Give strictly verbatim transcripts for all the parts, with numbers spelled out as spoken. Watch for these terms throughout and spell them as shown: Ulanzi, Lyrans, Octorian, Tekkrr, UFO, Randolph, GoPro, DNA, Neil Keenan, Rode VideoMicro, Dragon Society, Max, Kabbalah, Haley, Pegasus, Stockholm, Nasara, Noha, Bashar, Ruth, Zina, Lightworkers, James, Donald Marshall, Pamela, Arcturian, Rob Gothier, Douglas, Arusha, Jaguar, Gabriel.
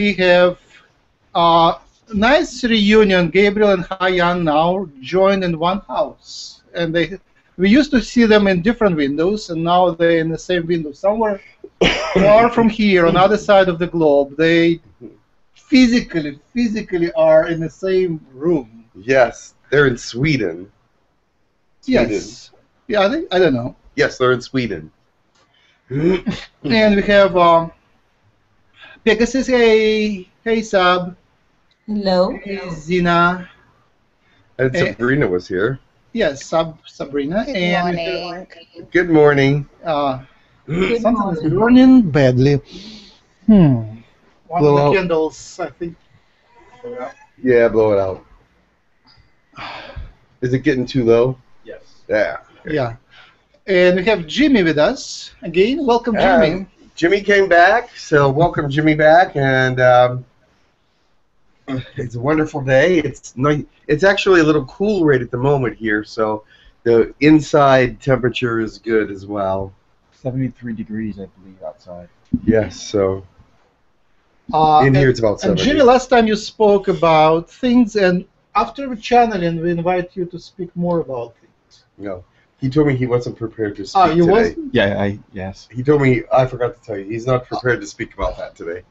we have a uh, nice reunion. Gabriel and Ha-Yan now join in one house, and they we used to see them in different windows, and now they're in the same window somewhere. Far from here, on the other side of the globe, they physically, physically are in the same room. Yes, they're in Sweden. Sweden. Yes. Yeah, I think, I don't know. Yes, they're in Sweden. And we have um, Pegasus. Hey, hey, Sab. Hello. Hey, Zina. And Sabrina was here. Yes, Sab, Sabrina. Good and morning. Have, good morning. Uh, Good Something is burning badly. Hmm. One blow of the candles, out. I think. Blow it out. Yeah, blow it out. Is it getting too low? Yes. Yeah. Okay. Yeah. And we have Jimmy with us again. Welcome, Jimmy. Uh, Jimmy came back, so welcome, Jimmy, back. And um, it's a wonderful day. It's nice. It's actually a little cool right at the moment here, so the inside temperature is good as well. seventy-three degrees, I believe, outside. Yes, so uh, in and, here it's about seventy. And Jimmy, last time you spoke about things, and after the channeling, we invite you to speak more about things. No, he told me he wasn't prepared to speak. Ah, you today. Wasn't? Yeah, I yes. He told me I forgot to tell you he's not prepared uh, to speak about that today.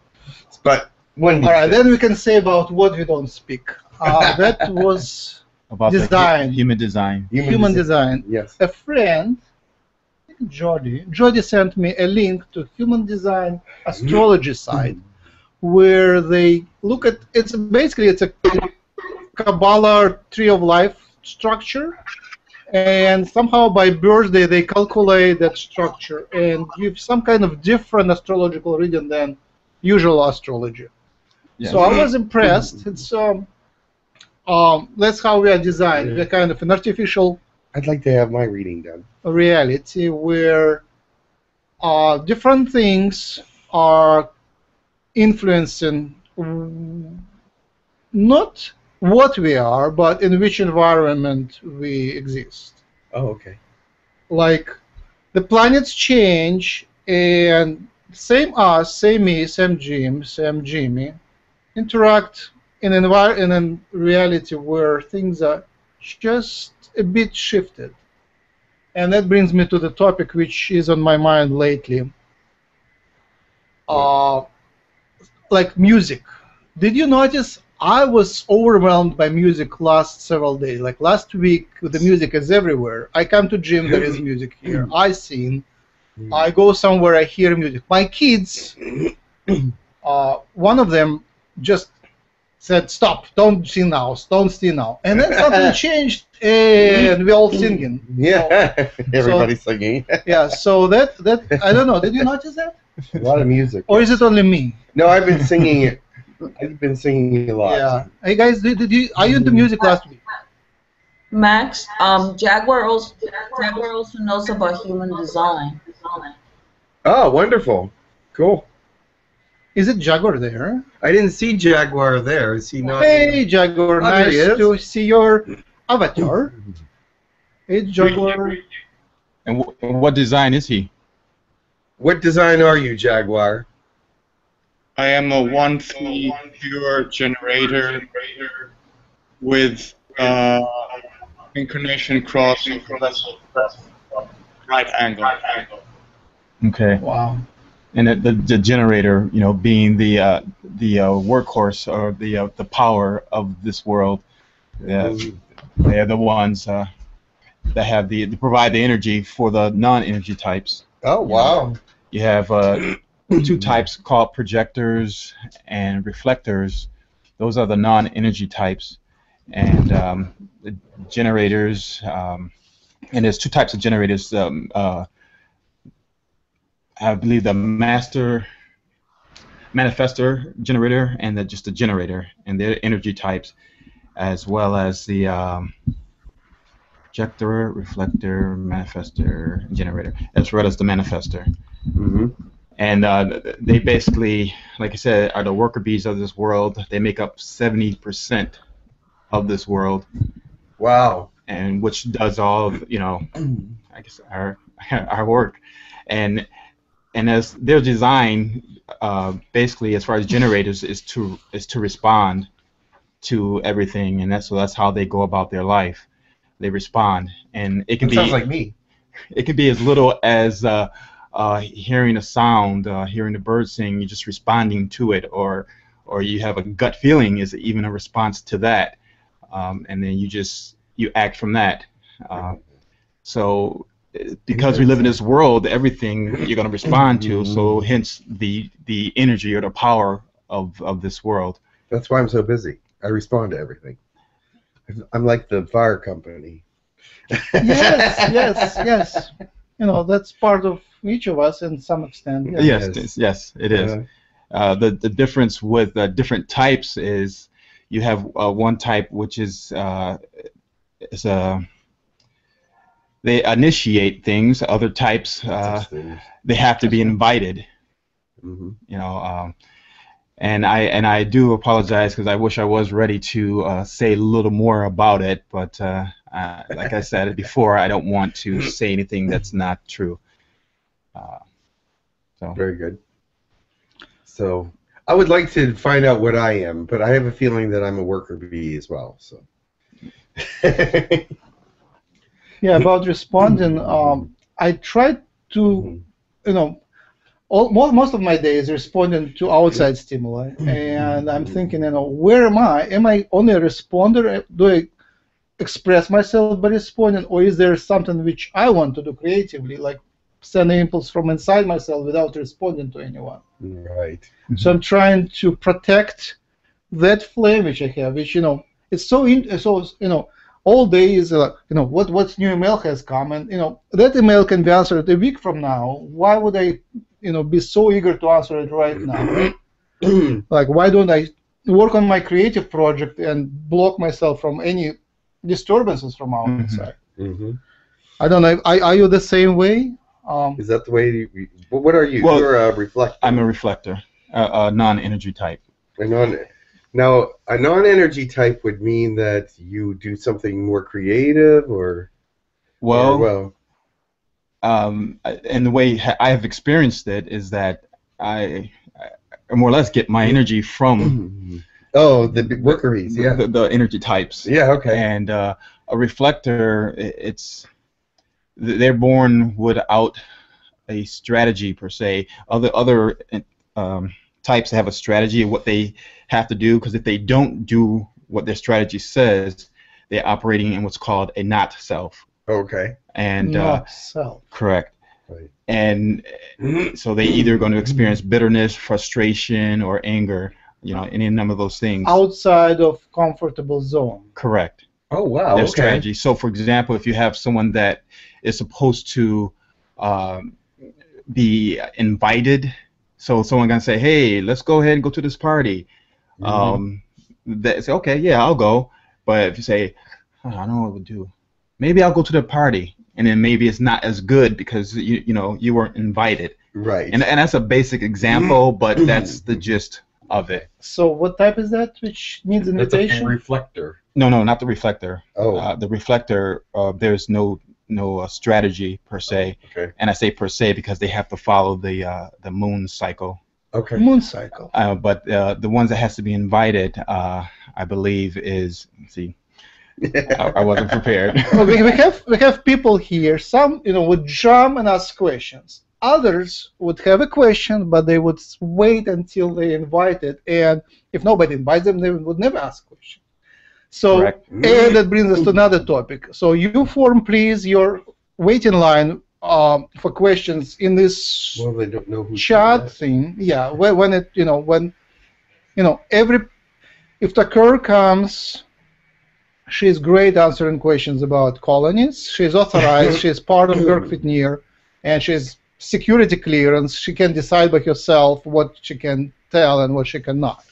But when all right, then we can say about what we don't speak. Uh, that was about design, human design, human, human design. design. Yes, a friend. Jody. Jody sent me a link to Human Design Astrology site, where they look at it's basically it's a Kabbalah tree of life structure, and somehow by birthday they calculate that structure and give some kind of different astrological reading than usual astrology. Yes. So I was impressed. It's um, um, that's how we are designed. We're kind of an artificial. I'd like to have my reading done. A reality where uh, different things are influencing not what we are, but in which environment we exist. Oh, okay. Like the planets change, and same us, same me, same Jim, same Jimmy interact in an envir in a reality where things are just a bit shifted. And that brings me to the topic which is on my mind lately. Uh, like music. Did you notice I was overwhelmed by music last several days? Like last week, the music is everywhere. I come to gym, there is music here. I sing. I go somewhere, I hear music. My kids, uh, one of them just said, stop, don't sing now, don't sing now. And then something changed, and we're all singing. Yeah, so, everybody's so, singing. Yeah, so that, that, I don't know, did you notice that? A lot of music. Or is it only me? No, I've been singing it. I've been singing a lot. Yeah. Hey, guys, did, did you, are you into music last week? Max, um, Jaguar also, Jaguar also knows about human design. Oh, wonderful. Cool. Is it Jaguar there? I didn't see Jaguar there. Is he not? Hey, Jaguar! Oh, nice to see your avatar. Hey, Jaguar. And what design is he? What design are you, Jaguar? I am a one three pure generator with uh, incarnation crossing right angle. Okay. Wow. And the, the generator, you know, being the uh, the uh, workhorse or the uh, the power of this world, uh, they're the ones uh, that have the that provide the energy for the non-energy types. Oh wow! You have uh, two types called projectors and reflectors. Those are the non-energy types, and um, the generators. Um, and there's two types of generators. Um, uh, I believe the master manifestor generator and the, just the generator and their energy types, as well as the um, projector, reflector, manifestor, generator, as well as the manifestor. Mm-hmm. And uh, they basically, like I said, are the worker bees of this world. They make up seventy percent of this world. Wow. And which does all of, you know, I guess our, our work. And and as their design, uh, basically, as far as generators, is to is to respond to everything, and that's so that's how they go about their life. They respond, and it can that be sounds like me. It can be as little as uh, uh, hearing a sound, uh, hearing a bird sing, you're just responding to it, or or you have a gut feeling is even a response to that, um, and then you just you act from that. Uh, so. Because we live in this world, everything you're going to respond to, so hence the the energy or the power of, of this world. That's why I'm so busy. I respond to everything. I'm like the fire company. Yes, yes, yes. You know, that's part of each of us in some extent. Yes, yes, yes, yes it is. Yeah. Uh, the, the difference with uh, different types is you have uh, one type which is uh, is a... They initiate things. Other types, uh, they have to be invited. Mm-hmm. You know, um, and I and I do apologize because I wish I was ready to uh, say a little more about it, but uh, uh, like I said before, I don't want to say anything that's not true. Uh, so very good. So I would like to find out what I am, but I have a feeling that I'm a worker bee as well. So. Yeah, about responding, um, I tried to, you know, all, most of my day is responding to outside stimuli, and I'm thinking, you know, where am I? Am I only a responder? Do I express myself by responding, or is there something which I want to do creatively, like send an impulse from inside myself without responding to anyone? Right. Mm-hmm. So I'm trying to protect that flame which I have, which, you know, it's so, in, so you know, all day is, uh, you know, what what's new email has come, and you know that email can be answered a week from now. Why would I, you know, be so eager to answer it right now? Like, why don't I work on my creative project and block myself from any disturbances from outside? Mm-hmm. Mm-hmm. I don't know. Are, are you the same way? Um, is that the way? You, what are you? Well, you're a reflector. I'm a reflector, a, a non-energy type. A non-energy. Now, a non-energy type would mean that you do something more creative, or well, or, well. Um, and the way I have experienced it is that I, I more or less get my energy from oh the workeries, yeah, the, the energy types, yeah, okay. And uh, a reflector, it's they're born without a strategy per se. Other other. Um, types have a strategy of what they have to do, because if they don't do what their strategy says, they're operating in what's called a not self. Okay. And not uh, self. Correct. Right. And so they either going to experience bitterness, frustration, or anger. You know, any number of those things. Outside of comfortable zone. Correct. Oh wow. Their okay. strategy. So, for example, if you have someone that is supposed to um, be invited. So someone gonna say, "Hey, let's go ahead and go to this party." Mm-hmm. Um, they say, "Okay, yeah, I'll go." But if you say, oh, "I don't know what we'll do," maybe I'll go to the party, and then maybe it's not as good because you you know you weren't invited. Right. And and that's a basic example, but that's the gist of it. So what type is that? Which needs invitation? That's a reflector. No, no, not the reflector. Oh. Uh, the reflector. Uh, there's no. no uh, strategy per se, okay. And I say per se because they have to follow the uh, the moon cycle. Okay. Moon cycle. Uh, but uh, the ones that has to be invited, uh, I believe, is let's see. I, I wasn't prepared. Well, we, we have we have people here. Some you know would jump and ask questions. Others would have a question, but they would wait until they invited, and if nobody invites them, they would never ask questions. So, correct. And that brings us to another topic. So, you form, please, your waiting line um, for questions in this well, they don't know who chat thing. Yeah, when, when it, you know, when, you know, every, if Tekkrr comes, she's great answering questions about colonies. She's authorized. She's part of Gurkfitnir, and she's security clearance. She can decide by herself what she can tell and what she cannot.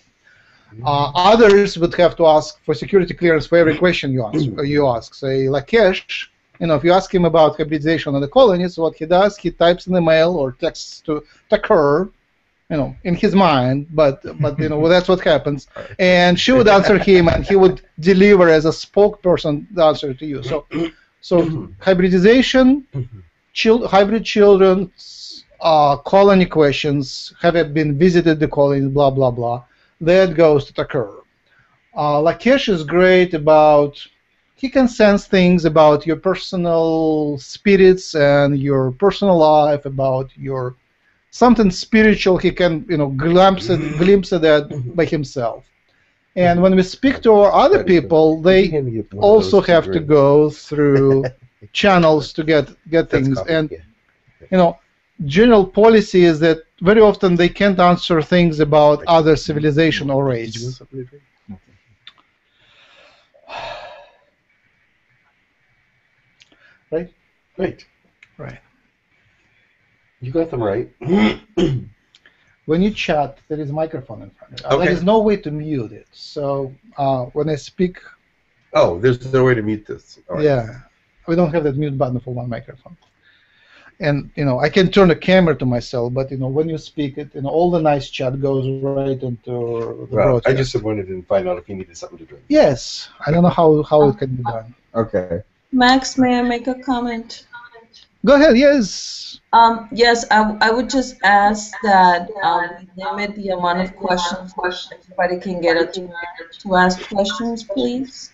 Uh, others would have to ask for security clearance for every question you ask. You ask, say, Lakesh, you know, if you ask him about hybridization of the colonies, what he does, he types in the mail or texts to Tekkrr, you know, in his mind, but, but you know, well, that's what happens. And she would answer him, and he would deliver as a spokesperson the answer to you. So, so hybridization, chil hybrid children, uh, colony questions, have you been visited the colony, blah, blah, blah. That goes to Tekkrr. Uh, Lakesh is great about, he can sense things about your personal spirits and your personal life, about your something spiritual. He can, you know, glimpse at, glimpse at that by himself. And when we speak to our other people, they also have to go through channels to get get things. And you know, general policy is that very often they can't answer things about other civilization or race. Right? Right. Right. You got them right. When you chat, there is a microphone in front of you. Okay. There is no way to mute it. So uh, when I speak... Oh, there's no way to mute this. All right. Yeah. We don't have that mute button for one microphone. And, you know, I can turn the camera to myself, but, you know, when you speak it, you know, all the nice chat goes right into the well, broadcast. I just wanted to find out if you needed something to drink. Yes. I don't know how, how it can be done. Okay. Max, may I make a comment? Go ahead, yes. Um, yes, I, I would just ask that um, limit the amount of questions. Everybody can get a to, to ask questions, please.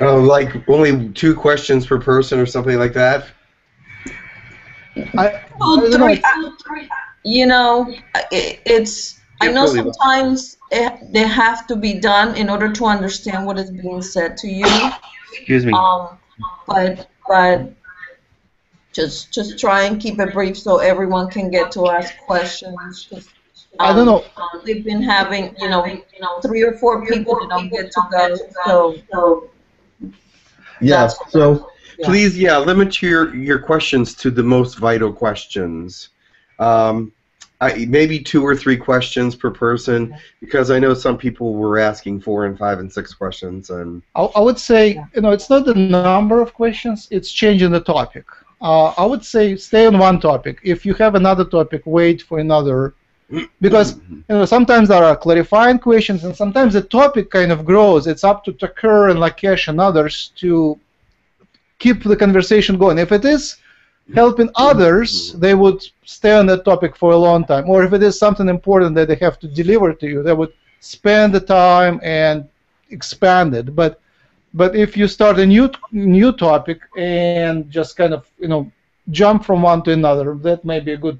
Oh, like only two questions per person or something like that? I, oh, three, I, you know, it, it's... I know sometimes it, they have to be done in order to understand what is being said to you. Excuse me. Um, but... but Just, just try and keep it brief so everyone can get to ask questions. Um, I don't know. They've been having, you know, you know, three or four people that don't get to go. So, so yeah. So, yeah. Please, yeah, limit your your questions to the most vital questions. Um, I, maybe two or three questions per person, because I know some people were asking four and five and six questions, and I, I would say, you know, it's not the number of questions; it's changing the topic. Uh, I would say stay on one topic. If you have another topic, wait for another, because you know sometimes there are clarifying questions, and sometimes the topic kind of grows. It's up to Tekkrr and Lakesh and others to keep the conversation going. If it is helping others, they would stay on that topic for a long time. Or if it is something important that they have to deliver to you, they would spend the time and expand it. But But if you start a new new topic and just kind of, you know, jump from one to another, that may be a good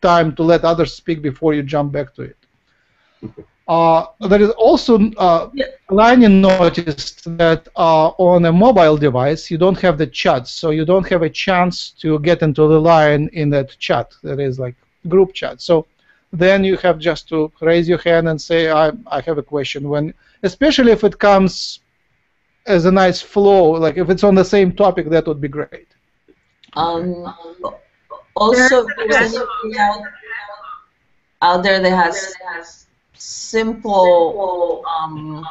time to let others speak before you jump back to it. Uh, there is also, uh, Aline noticed that uh, on a mobile device you don't have the chat, so you don't have a chance to get into the line in that chat. That is like group chat. So then you have just to raise your hand and say, I, I have a question. When, especially if it comes as a nice flow, like if it's on the same topic, that would be great. Um, also, there's anybody out, out there that has simple, um,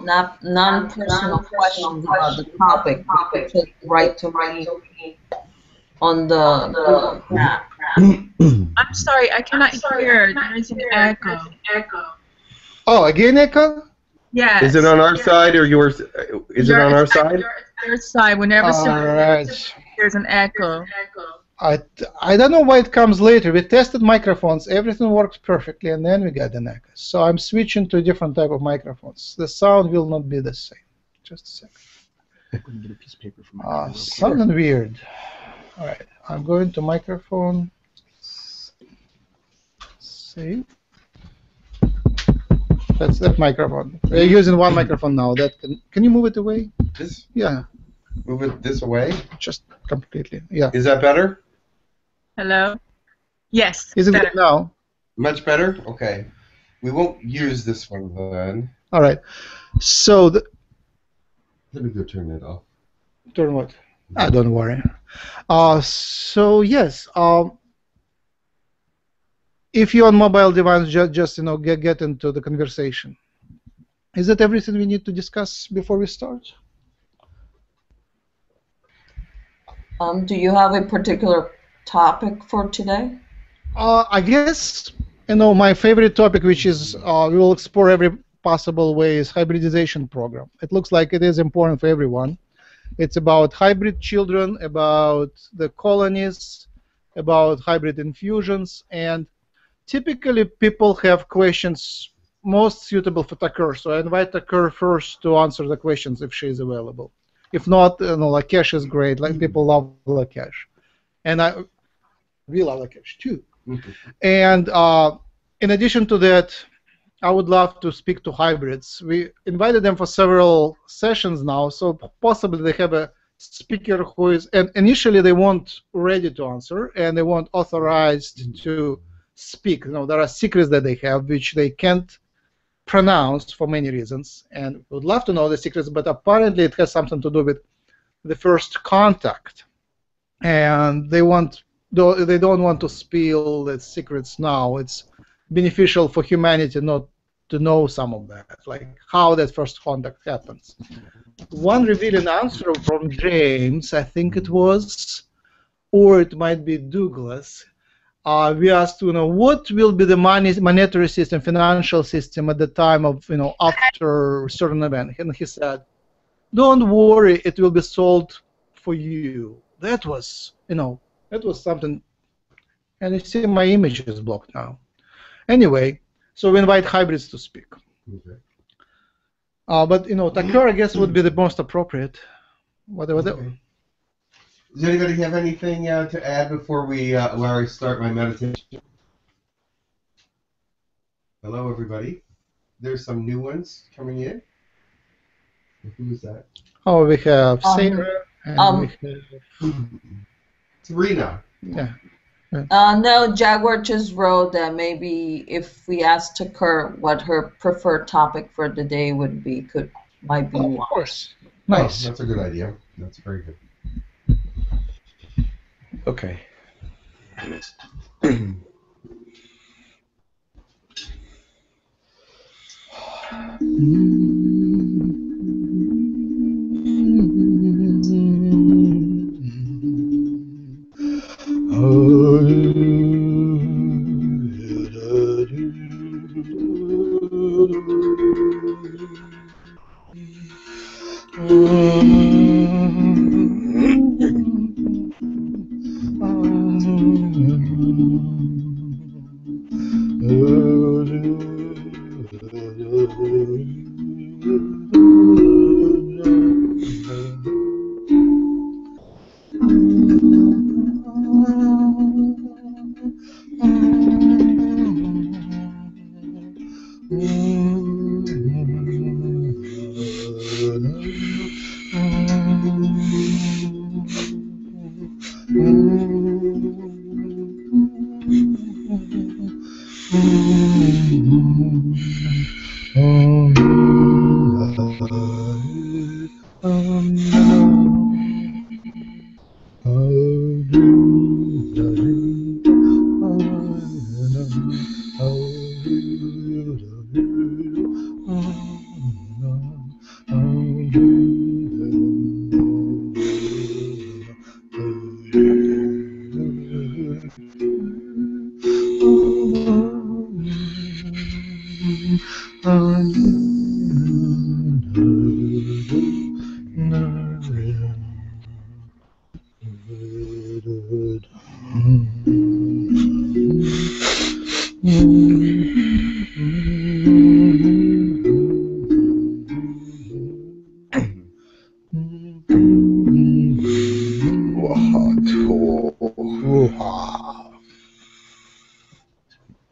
not non-personal questions about the topic, click right to right on the map. I'm sorry, I cannot hear. There's an echo. Oh, again, echo? Yes. Is it on our yes. side or yours? Is your, it on our side? Your, your side. Whenever right. there's an echo. I, I don't know why it comes later. We tested microphones. Everything worked perfectly, and then we got an echo. So I'm switching to a different type of microphones. The sound will not be the same. Just a second. Get a piece of paper from uh, something here. Weird. All right. I'm going to microphone. Save. That's that microphone. We're using one microphone now. That can, can you move it away? This? Yeah. Move it this away? Just completely. Yeah. Is that better? Hello? Yes. Is it better now? Much better? Okay. We won't use this one then. All right. So the, let me go turn it off. Turn what? Ah, don't worry. Uh, so yes. Um, If you're on mobile device, just, just you know, get, get into the conversation. Is that everything we need to discuss before we start? Um, do you have a particular topic for today? Uh, I guess, you know, my favorite topic, which is uh, we will explore every possible way, is hybridization program. It looks like it is important for everyone. It's about hybrid children, about the colonies, about hybrid infusions, and typically people have questions most suitable for Tekkrr. So I invite Tekkrr first to answer the questions if she is available. If not, you know, Lakesh is great. Like, people love Lakesh, and I we love Lakesh too. Mm-hmm. And uh, in addition to that, I would love to speak to hybrids. We invited them for several sessions now, so possibly they have a speaker who is, and initially they weren't ready to answer, and they weren't authorized to speak. You know, there are secrets that they have which they can't pronounced for many reasons, and would love to know the secrets, but apparently it has something to do with the first contact, and they want they don't want to spill the secrets now. It's beneficial for humanity not to know some of that, like how that first contact happens. One revealing answer from James, I think it was, or it might be Douglas. Uh, we asked, you know, what will be the money, monetary system, financial system at the time of, you know, after a certain event? And he said, "Don't worry, it will be solved for you." That was, you know, that was something. And you see, my image is blocked now. Anyway, so we invite hybrids to speak. Okay. Uh, but you know, Tekkrr, I guess, would be the most appropriate. Whatever. Okay. The, Does anybody have anything uh, to add before we uh, allow I start my meditation? Hello, everybody. There's some new ones coming in. Who is that? Oh, we have Sarah. Um, um, we have... Sabrina. Yeah. yeah. Uh, no, Jaguar just wrote that maybe if we asked Tekkrr what her preferred topic for the day would be, could might be. Oh, of course. Nice. Oh, that's a good idea. That's very good. Okay.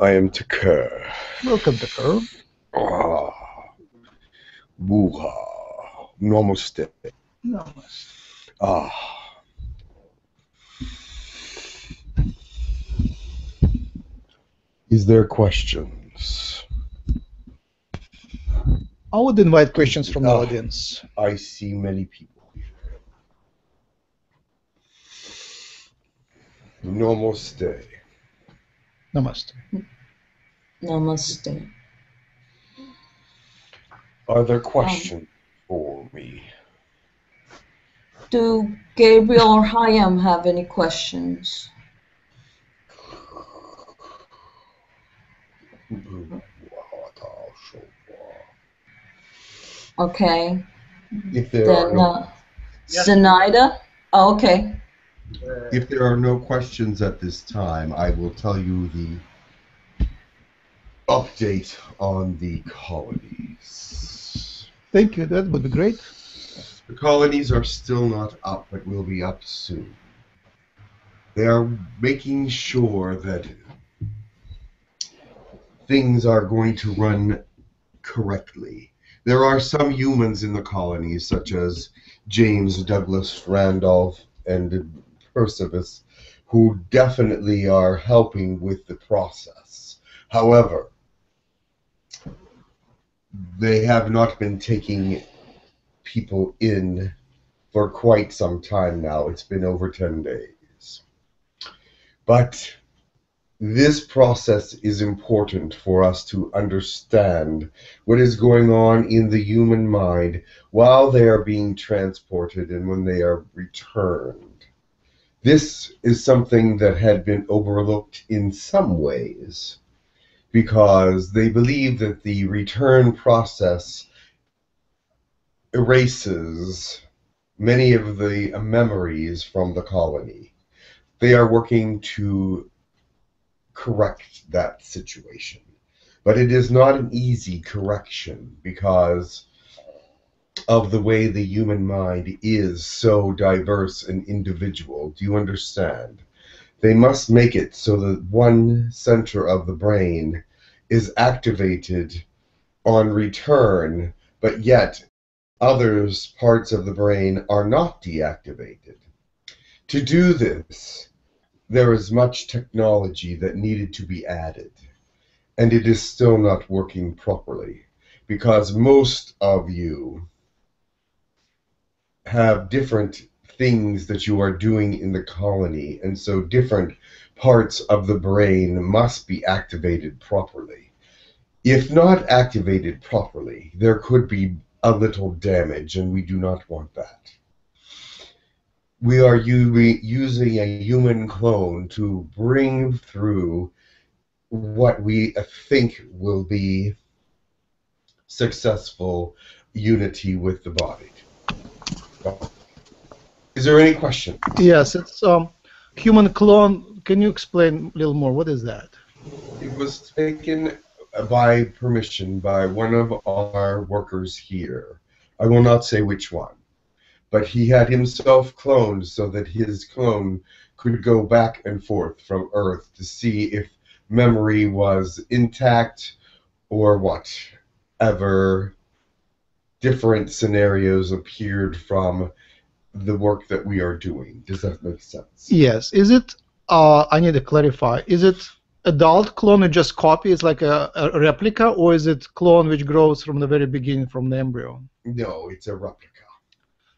I am Tekkrr. Welcome, Tekkrr. Ah, Buha. Namaste. Namaste. Ah. Is there questions? I would invite questions from ah, the audience. I see many people here. Namaste. Namaste. Namaste. Are there questions um, for me? Do Gabriel or Ha-Yan have any questions? Okay. If there then, are no. Uh, Zinaida? Oh, okay. If there are no questions at this time, I will tell you the update on the colonies. Thank you. That would be great. The colonies are still not up, but will be up soon. They are making sure that things are going to run correctly. There are some humans in the colonies, such as James, Douglas, Randolph, and Percivis, who definitely are helping with the process. However, they have not been taking people in for quite some time now. It's been over ten days. But this process is important for us to understand what is going on in the human mind while they are being transported and when they are returned. This is something that had been overlooked in some ways because they believe that the return process erases many of the memories from the colony. They are working to correct that situation. But it is not an easy correction because of the way the human mind is so diverse and individual. Do you understand? They must make it so that one center of the brain is activated on return, but yet others parts of the brain are not deactivated. To do this, there is much technology that needed to be added, and it is still not working properly because most of you have different things that you are doing in the colony, and so different parts of the brain must be activated properly. If not activated properly, there could be a little damage, and we do not want that. We are using a human clone to bring through what we think will be successful unity with the body. Is there any question? Yes, it's um, human clone. Can you explain a little more? What is that? It was taken by permission by one of our workers here. I will not say which one. But he had himself cloned so that his clone could go back and forth from Earth to see if memory was intact or whatever different scenarios appeared from the work that we are doing. Does that make sense? Yes. Is it, uh, I need to clarify, is it adult clone or just copy? It's like a, a replica, or is it clone which grows from the very beginning, from the embryo? No, it's a replica.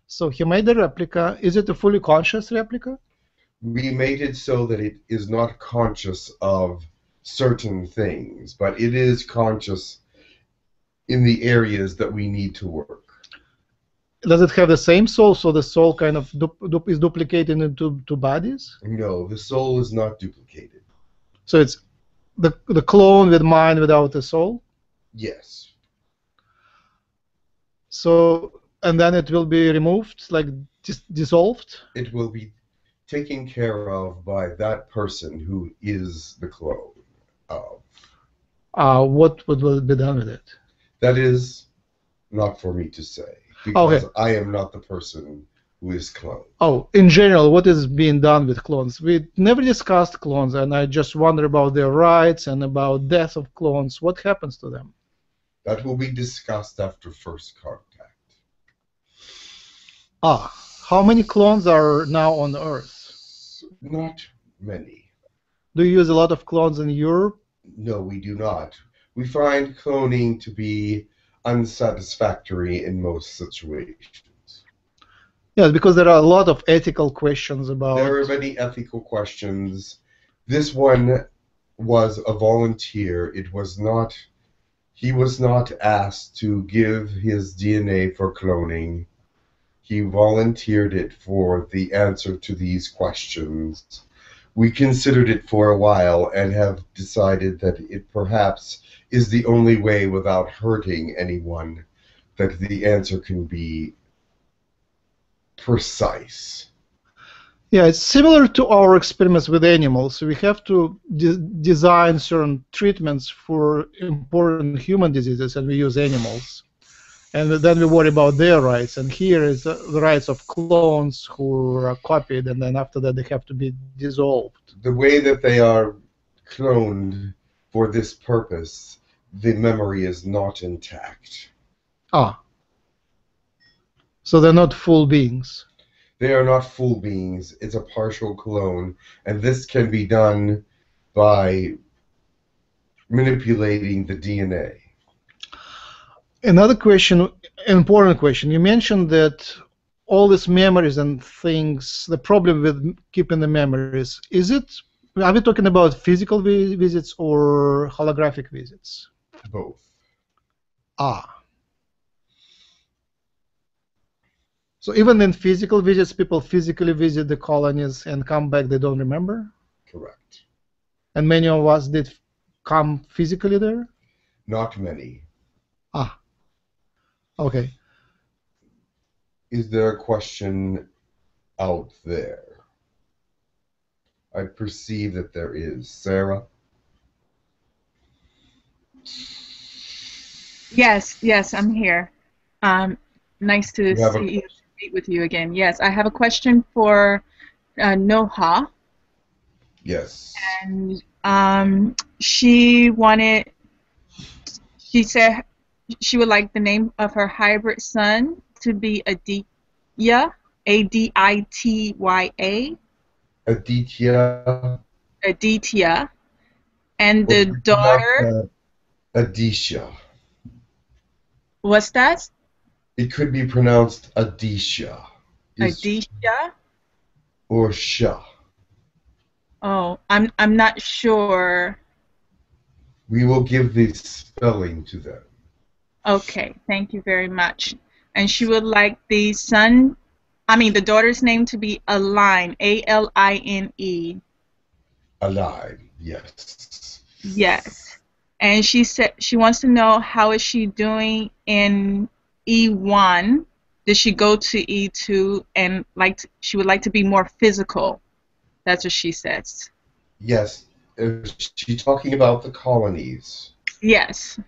So he made a replica. Is it a fully conscious replica? We made it so that it is not conscious of certain things, but it is conscious in the areas that we need to work. Does it have the same soul, so the soul kind of du du is duplicated into two bodies? No, the soul is not duplicated. So it's the, the clone with mind without the soul? Yes. So... and then it will be removed, like dis dissolved? It will be taken care of by that person who is the clone of. Uh, what would be done with it? That is not for me to say, because okay. I am not the person who is cloned. Oh, in general, what is being done with clones? We never discussed clones, and I just wonder about their rights and about death of clones. What happens to them? That will be discussed after first contact. Ah, how many clones are now on Earth? Not many. Do you use a lot of clones in Europe? No, we do not. We find cloning to be unsatisfactory in most situations. Yes, because there are a lot of ethical questions about... There are many ethical questions. This one was a volunteer. It was not... He was not asked to give his D N A for cloning. He volunteered it for the answer to these questions. We considered it for a while and have decided that it perhaps is the only way without hurting anyone that the answer can be precise. Yeah, it's similar to our experiments with animals. We have to de design certain treatments for important human diseases, and we use animals. And then we worry about their rights. And here is uh, the rights of clones who are copied, and then after that they have to be dissolved. The way that they are cloned for this purpose, the memory is not intact. Ah. So they're not full beings. They are not full beings. It's a partial clone. And this can be done by manipulating the D N A. Another question, an important question. You mentioned that all these memories and things, the problem with keeping the memories, is it, are we talking about physical vi visits or holographic visits? Both. Ah. So even in physical visits, people physically visit the colonies and come back, they don't remember? Correct. And many of us did come physically there? Not many. Ah, okay. Is there a question out there? I perceive that there is. Sarah? Yes, yes, I'm here. Um, nice to see you. With you again. Yes, I have a question for uh, Noha. Yes. And um, she wanted, she said she would like the name of her hybrid son to be Aditya, A D I T Y A. Aditya. Aditya. And the well, daughter. Adisha. What's that? It could be pronounced Adisha. Adisha? Or Sha. Oh, I'm I'm not sure. We will give the spelling to them. Okay, thank you very much. And she would like the son, I mean the daughter's name to be Aline, A L I N E. Aline, yes. Yes. And she said she wants to know how is she doing in E one, did she go to E two, and like to, she would like to be more physical? That's what she says. Yes. Is she talking about the colonies? Yes.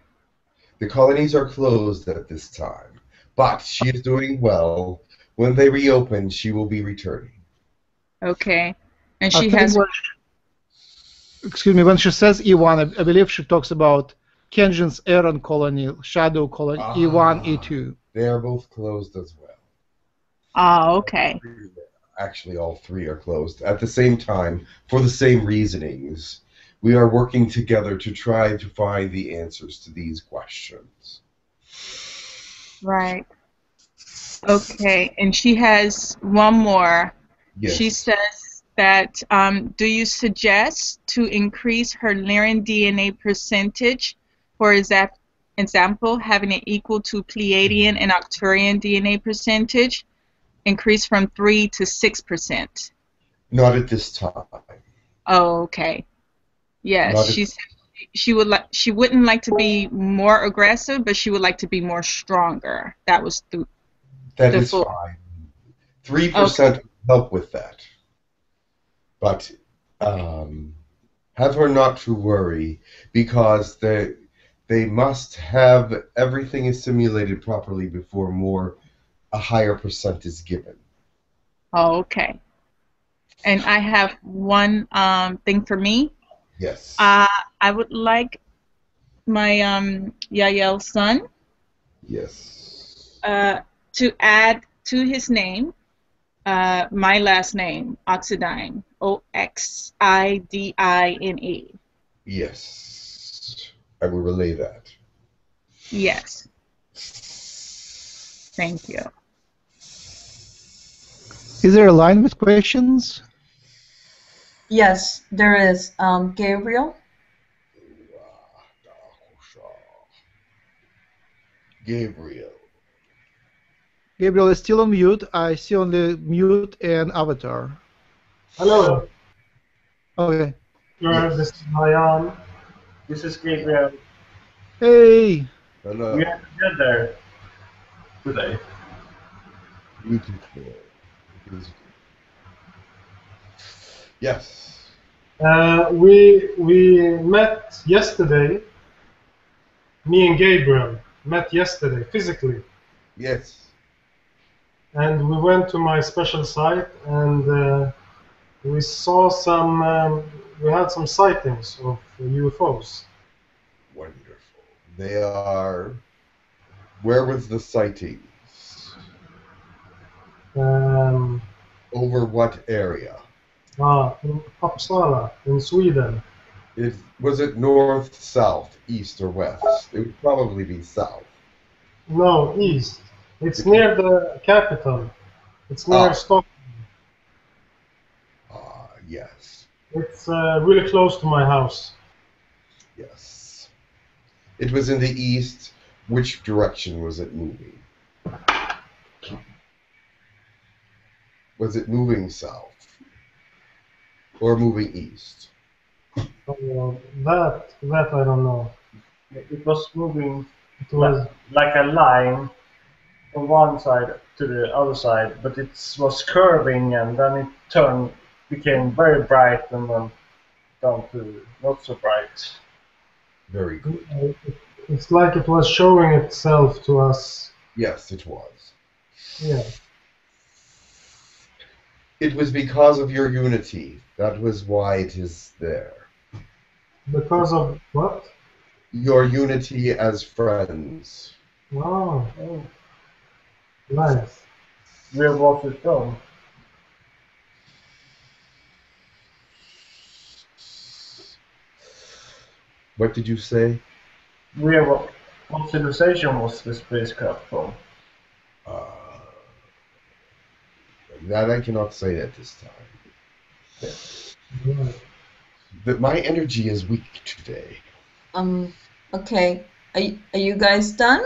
The colonies are closed at this time, but she is doing well. When they reopen, she will be returning. Okay. And she has... When, excuse me, when she says E one, I, I believe she talks about Kenjin's Aaron colony, Shadow colony, ah, E one, E two. They are both closed as well. Ah, okay. Actually, all three are closed at the same time for the same reasonings. We are working together to try to find the answers to these questions. Right. Okay, and she has one more. Yes. She says that, um, do you suggest to increase her Lyran D N A percentage? For example, having it equal to Pleiadian and Octorian D N A percentage increase from three to six percent. Not at this time. Oh, okay. Yes, she said she would like she wouldn't like to be more aggressive, but she would like to be more stronger. That was the. That is fine. Three percent would help with that, but um, have her not to worry because the. They must have everything is simulated properly before more, a higher percent is given. Oh, okay. And I have one um, thing for me. Yes. Uh, I would like my um, Yael son. Yes. Uh, to add to his name, uh, my last name, Oxidine, O X I D I N E. Yes. I will relay that. Yes. Thank you. Is there a line with questions? Yes, there is. Um, Gabriel? Gabriel. Gabriel is still on mute. I see only mute and avatar. Hello. Okay. Yes. This is my arm. This is Gabriel. Hey! Hello. We are together today. Beautiful. Beautiful. Yes. Uh, we we met yesterday. Me and Gabriel met yesterday physically. Yes. And we went to my special site, and uh, we saw some. Um, we had some sightings of U F Os. Wonderful. They are. Where was the sightings? Um, Over what area? Ah, in Uppsala, in Sweden. It, was it north, south, east, or west? It would probably be south. No, east. It's okay. Near the capital. It's near ah. Stockholm. Ah, yes. It's uh, really close to my house. Yes. It was in the east. Which direction was it moving? Was it moving south or moving east? Oh, that that I don't know. It was moving. It was like a line from one side to the other side, but it was curving, and then it turned, became very bright, and then down to not so bright. Very good. It's like it was showing itself to us. Yes, it was. Yeah. It was because of your unity. That was why it is there. Because of what? Your unity as friends. Wow. Oh. Nice. Where was it from? What did you say? Where what civilization was the spacecraft from? Uh, that I cannot say at this time. Yeah. But my energy is weak today. Um. Okay. Are Are you guys done?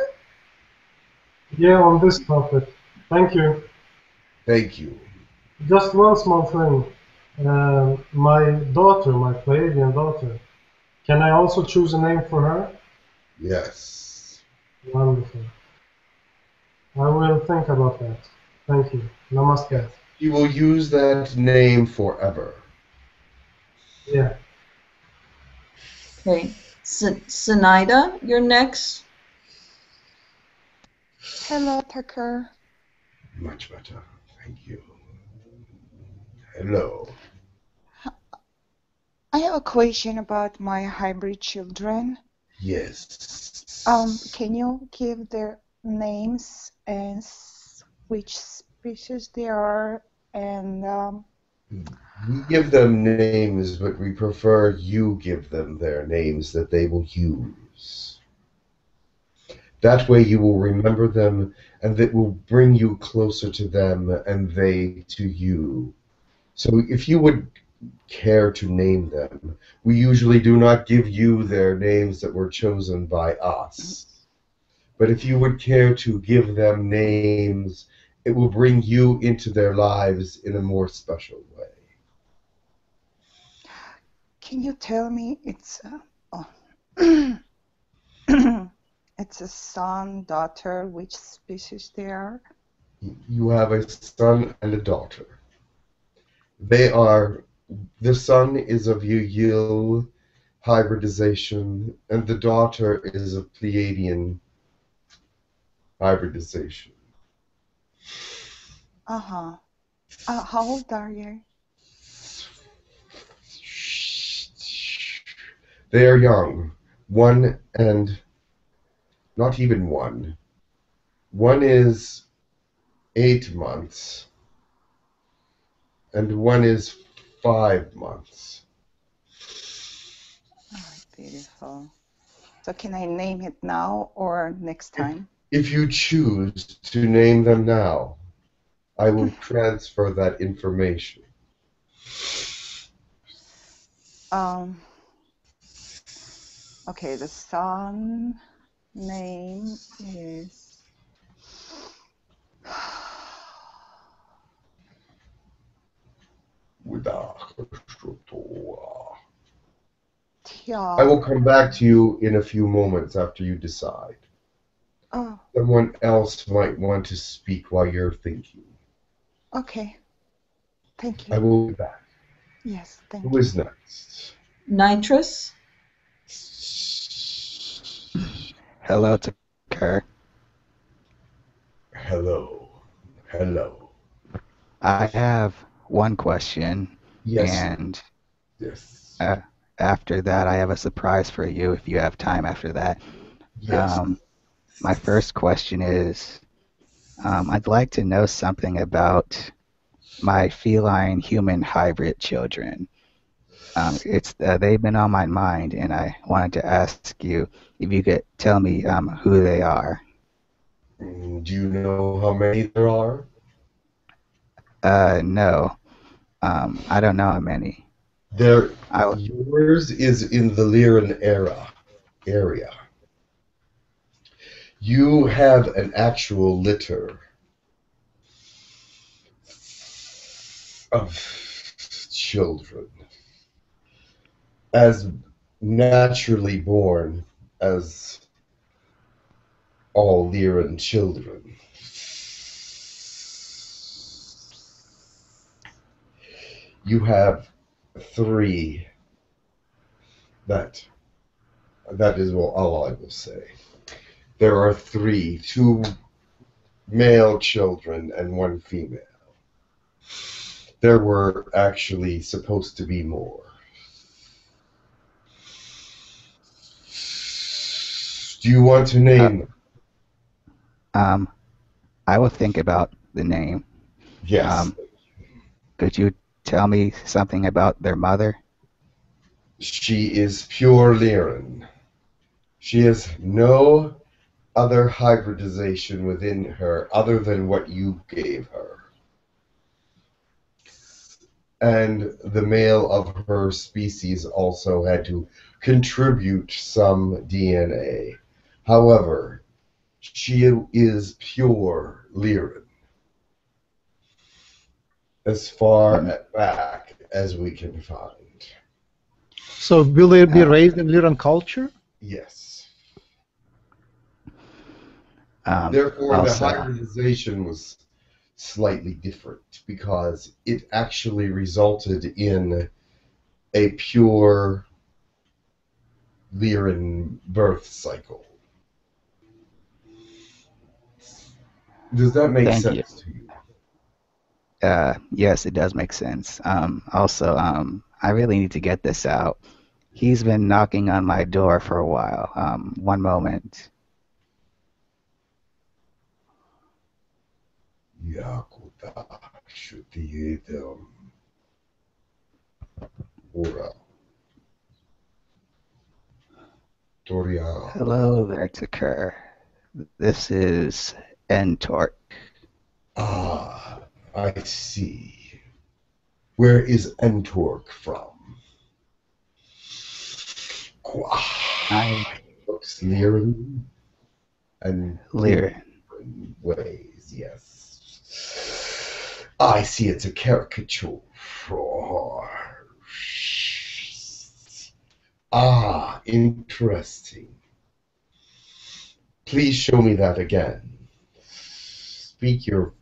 Yeah, on this topic. Thank you. Thank you. Just one small thing. Uh, my daughter, my Pleiadian daughter. Can I also choose a name for her? Yes. Wonderful. I will think about that. Thank you. Namaste. You will use that name forever. Yeah. Okay. Zinaida, you're next. Hello, Tekkrr. Much better. Thank you. Hello. I have a question about my hybrid children. Yes. Um, can you give their names and which species they are, and um, we give them names, but we prefer you give them their names that they will use. That way you will remember them, and that will bring you closer to them and they to you. So if you would care to name them. We usually do not give you their names that were chosen by us. But if you would care to give them names, it will bring you into their lives in a more special way. Can you tell me it's a, oh. It's a son, daughter, which species they are? You have a son and a daughter. They are The son is of Uil hybridization, and the daughter is of Pleiadian hybridization. Uh-huh. Uh, how old are you? They are young. One and... Not even one. One is eight months, and one is Five months. Oh, beautiful. So can I name it now or next time? If you choose to name them now, I will transfer that information. Um. Okay, the son name is... I will come back to you in a few moments after you decide. Oh. Someone else might want to speak while you're thinking. Okay. Thank you. I will be back. Yes, thank you. Who is next? Nitrous. Hello, Tekkrr. Hello. Hello. I have one question. Yes. And yes. Uh, after that, I have a surprise for you if you have time after that. Yes. Um, my first question is, um, I'd like to know something about my feline-human hybrid children. Um, it's uh, they've been on my mind, and I wanted to ask you if you could tell me um, who they are. Do you know how many there are? Uh, no. Um, I don't know how many. There, yours is in the Lyran era area. You have an actual litter of children, as naturally born as all Lyran children. You have three. That, that is all I will say. There are three, two male children and one female. There were actually supposed to be more. Do you want to name them? Um, um, I will think about the name. Yes. Um, could you tell me something about their mother? She is pure Lyran. She has no other hybridization within her other than what you gave her. And the male of her species also had to contribute some D N A. However, she is pure Lyran as far back as we can find. So will they be raised in Lyran culture? Yes. Um, Therefore, the hybridization was slightly different because it actually resulted in a pure Lyran birth cycle. Does that make Thank sense you. to you? Uh, yes, it does make sense. Um, also, um, I really need to get this out. He's been knocking on my door for a while. Um, one moment. Yakuta Shutiedam Ura Toria. Hello there, Tekkrr. This is Entorch. Ah, I see. Where is Entorch from? I looks Lyran and Lyran ways, yes. I see it's a caricature. Ah, interesting. Please show me that again. Speak your,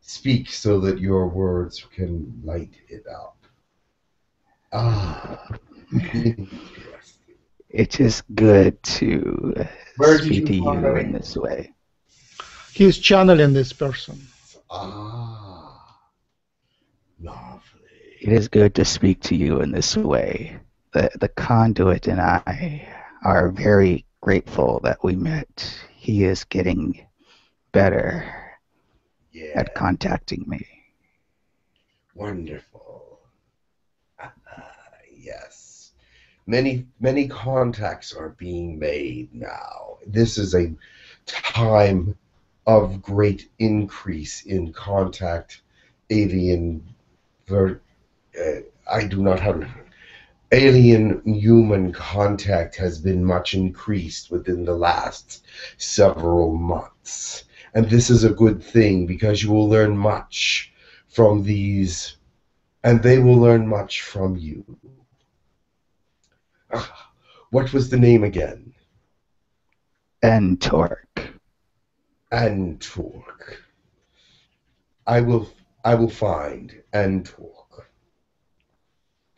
speak so that your words can light it up. Ah, interesting. It is good to Where speak to you in it? this way. He's channeling this person. Ah, lovely. It is good to speak to you in this way. The, the conduit and I are very grateful that we met. He is getting better yeah. at contacting me. Wonderful. Uh, yes. Many, many contacts are being made now. This is a time of great increase in contact alien ver, uh, I do not have alien human contact has been much increased within the last several months, and this is a good thing because you will learn much from these and they will learn much from you. Ah, what was the name again? Entorch. Entorch. I will I will find Entorch.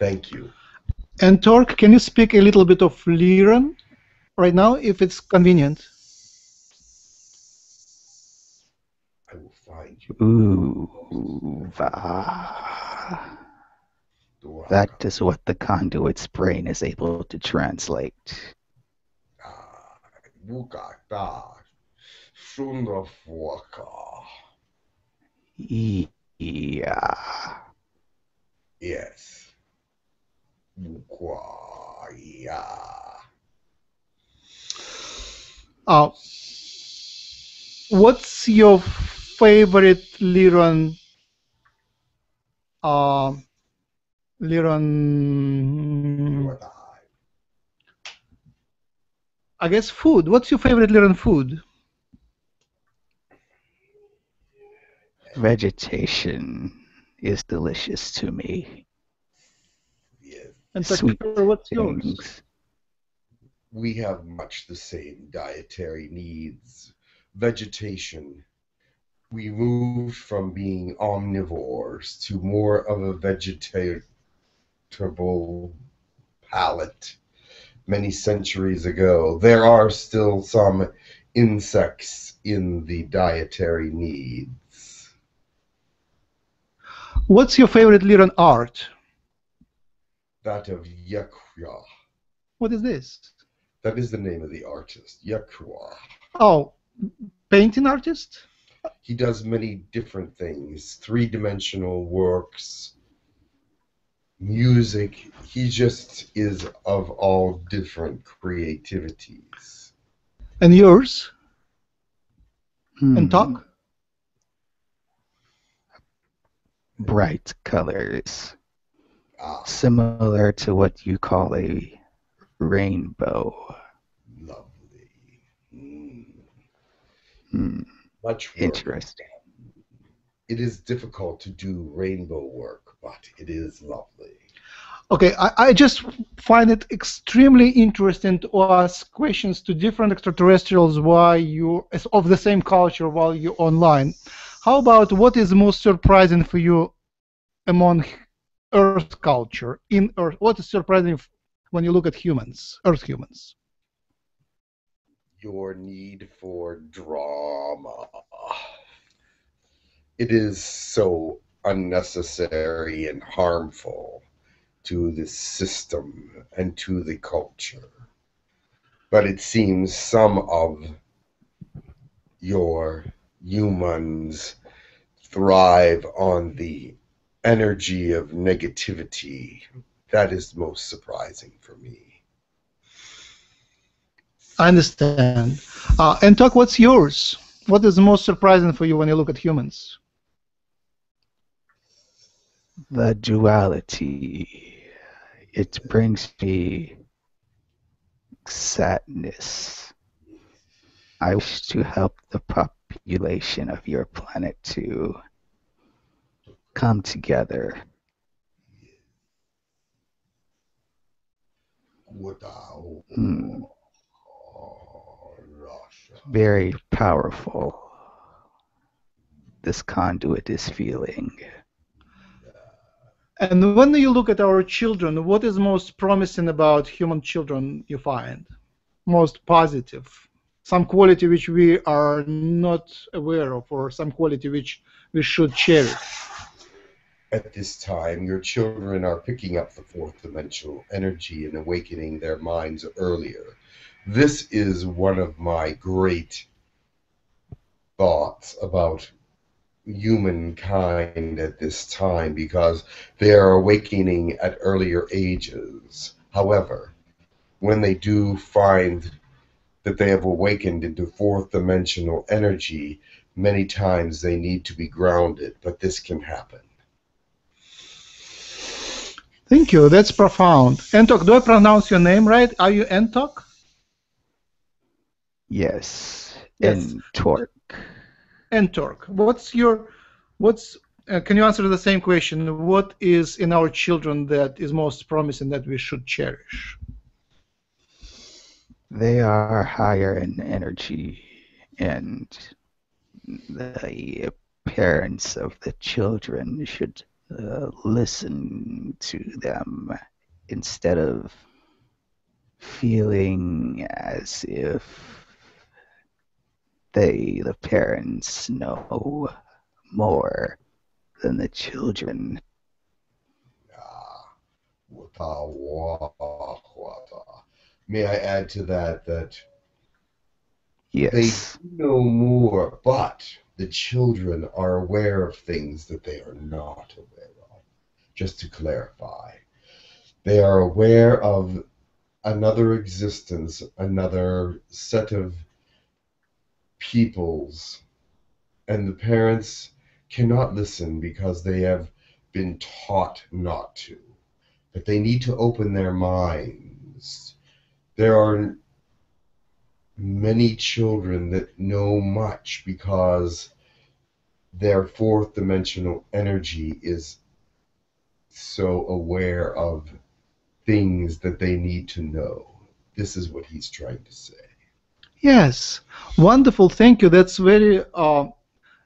Thank you. And Tork, can you speak a little bit of Lyran right now, if it's convenient? I will find you. Ooh, ah. That is what the conduit's brain is able to translate. Yeah. Yes. Uh, what's your favorite Lyran uh, Lyran I guess food. What's your favorite Lyran food? Vegetation is delicious to me. Yes. And sweet Tekkrr, what's things. Yours? We have much the same dietary needs. Vegetation. We moved from being omnivores to more of a vegetable palate many centuries ago. There are still some insects in the dietary needs. What's your favorite Lyran art? That of Jaguar. What is this? That is the name of the artist, Jaguar. Oh, painting artist? He does many different things, three-dimensional works, music. He just is of all different creativities. And yours? Hmm. And talk? Bright colors. Ah. Similar to what you call a rainbow. Lovely. Mm. Hmm. Much work. Interesting. It is difficult to do rainbow work, but it is lovely. Okay, I, I just find it extremely interesting to ask questions to different extraterrestrials why you as of the same culture while you're online. How about what is most surprising for you among Earth culture in Earth? What is surprising when you look at humans, Earth humans? Your need for drama. It is so unnecessary and harmful to the system and to the culture. But it seems some of your humans thrive on the energy of negativity. That is most surprising for me. I understand. Uh, and Entorch, what's yours? What is most surprising for you when you look at humans? The duality. It brings me sadness. I wish to help the population of your planet to come together. Hmm. Very powerful. This conduit is feeling. And when you look at our children, what is most promising about human children you find? Most positive? Some quality which we are not aware of, or some quality which we should cherish? At this time, your children are picking up the fourth dimensional energy and awakening their minds earlier. This is one of my great thoughts about humankind at this time, because they are awakening at earlier ages. However, when they do find that they have awakened into fourth dimensional energy, many times they need to be grounded, but this can happen. Thank you. That's profound. Entorch, do I pronounce your name right? Are you Entorch? Yes, yes. Entorch. Entorch. What's your, what's, uh, can you answer the same question? What is in our children that is most promising that we should cherish? They are higher in energy, and the parents of the children should uh, listen to them instead of feeling as if they, the parents, know more than the children. May I add to that that yes. They know more, but the children are aware of things that they are not aware of. Just to clarify, they are aware of another existence, another set of peoples, and the parents cannot listen because they have been taught not to. But they need to open their minds. There are many children that know much because their fourth dimensional energy is so aware of things that they need to know. This is what he's trying to say. Yes, wonderful. Thank you. That's very, uh,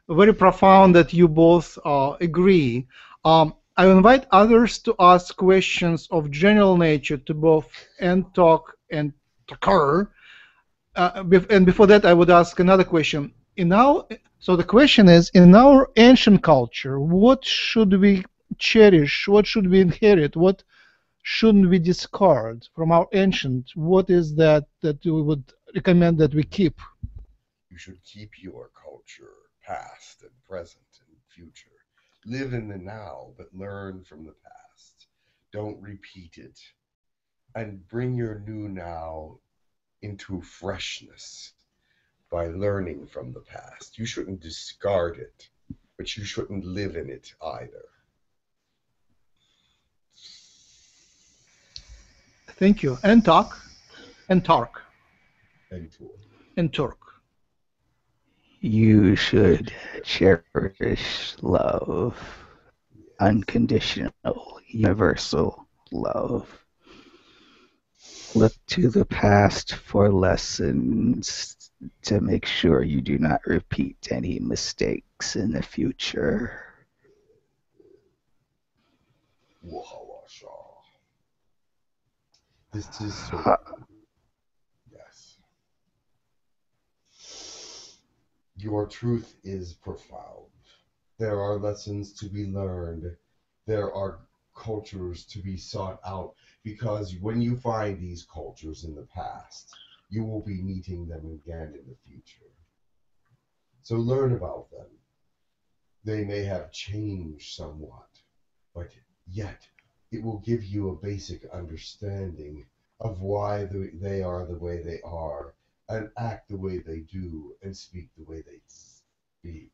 very profound that you both uh, agree. Um, I invite others to ask questions of general nature to both Entorch and Tekkrr. Uh, and before that, I would ask another question. In our, so the question is, in our ancient culture, what should we cherish? What should we inherit? What shouldn't we discard from our ancient? What is that that we would recommend that we keep? You should keep your culture, past and present and future. Live in the now, but learn from the past. Don't repeat it. And bring your new now into freshness by learning from the past. You shouldn't discard it, but you shouldn't live in it either. Thank you. Entorch. Entorch. Entorch. Entorch. You should cherish love, unconditional, universal love. Look to the past for lessons to make sure you do not repeat any mistakes in the future. This is so... Your truth is profound. There are lessons to be learned. There are cultures to be sought out, because when you find these cultures in the past, you will be meeting them again in the future. So learn about them. They may have changed somewhat, but yet it will give you a basic understanding of why they are the way they are, and act the way they do, and speak the way they speak.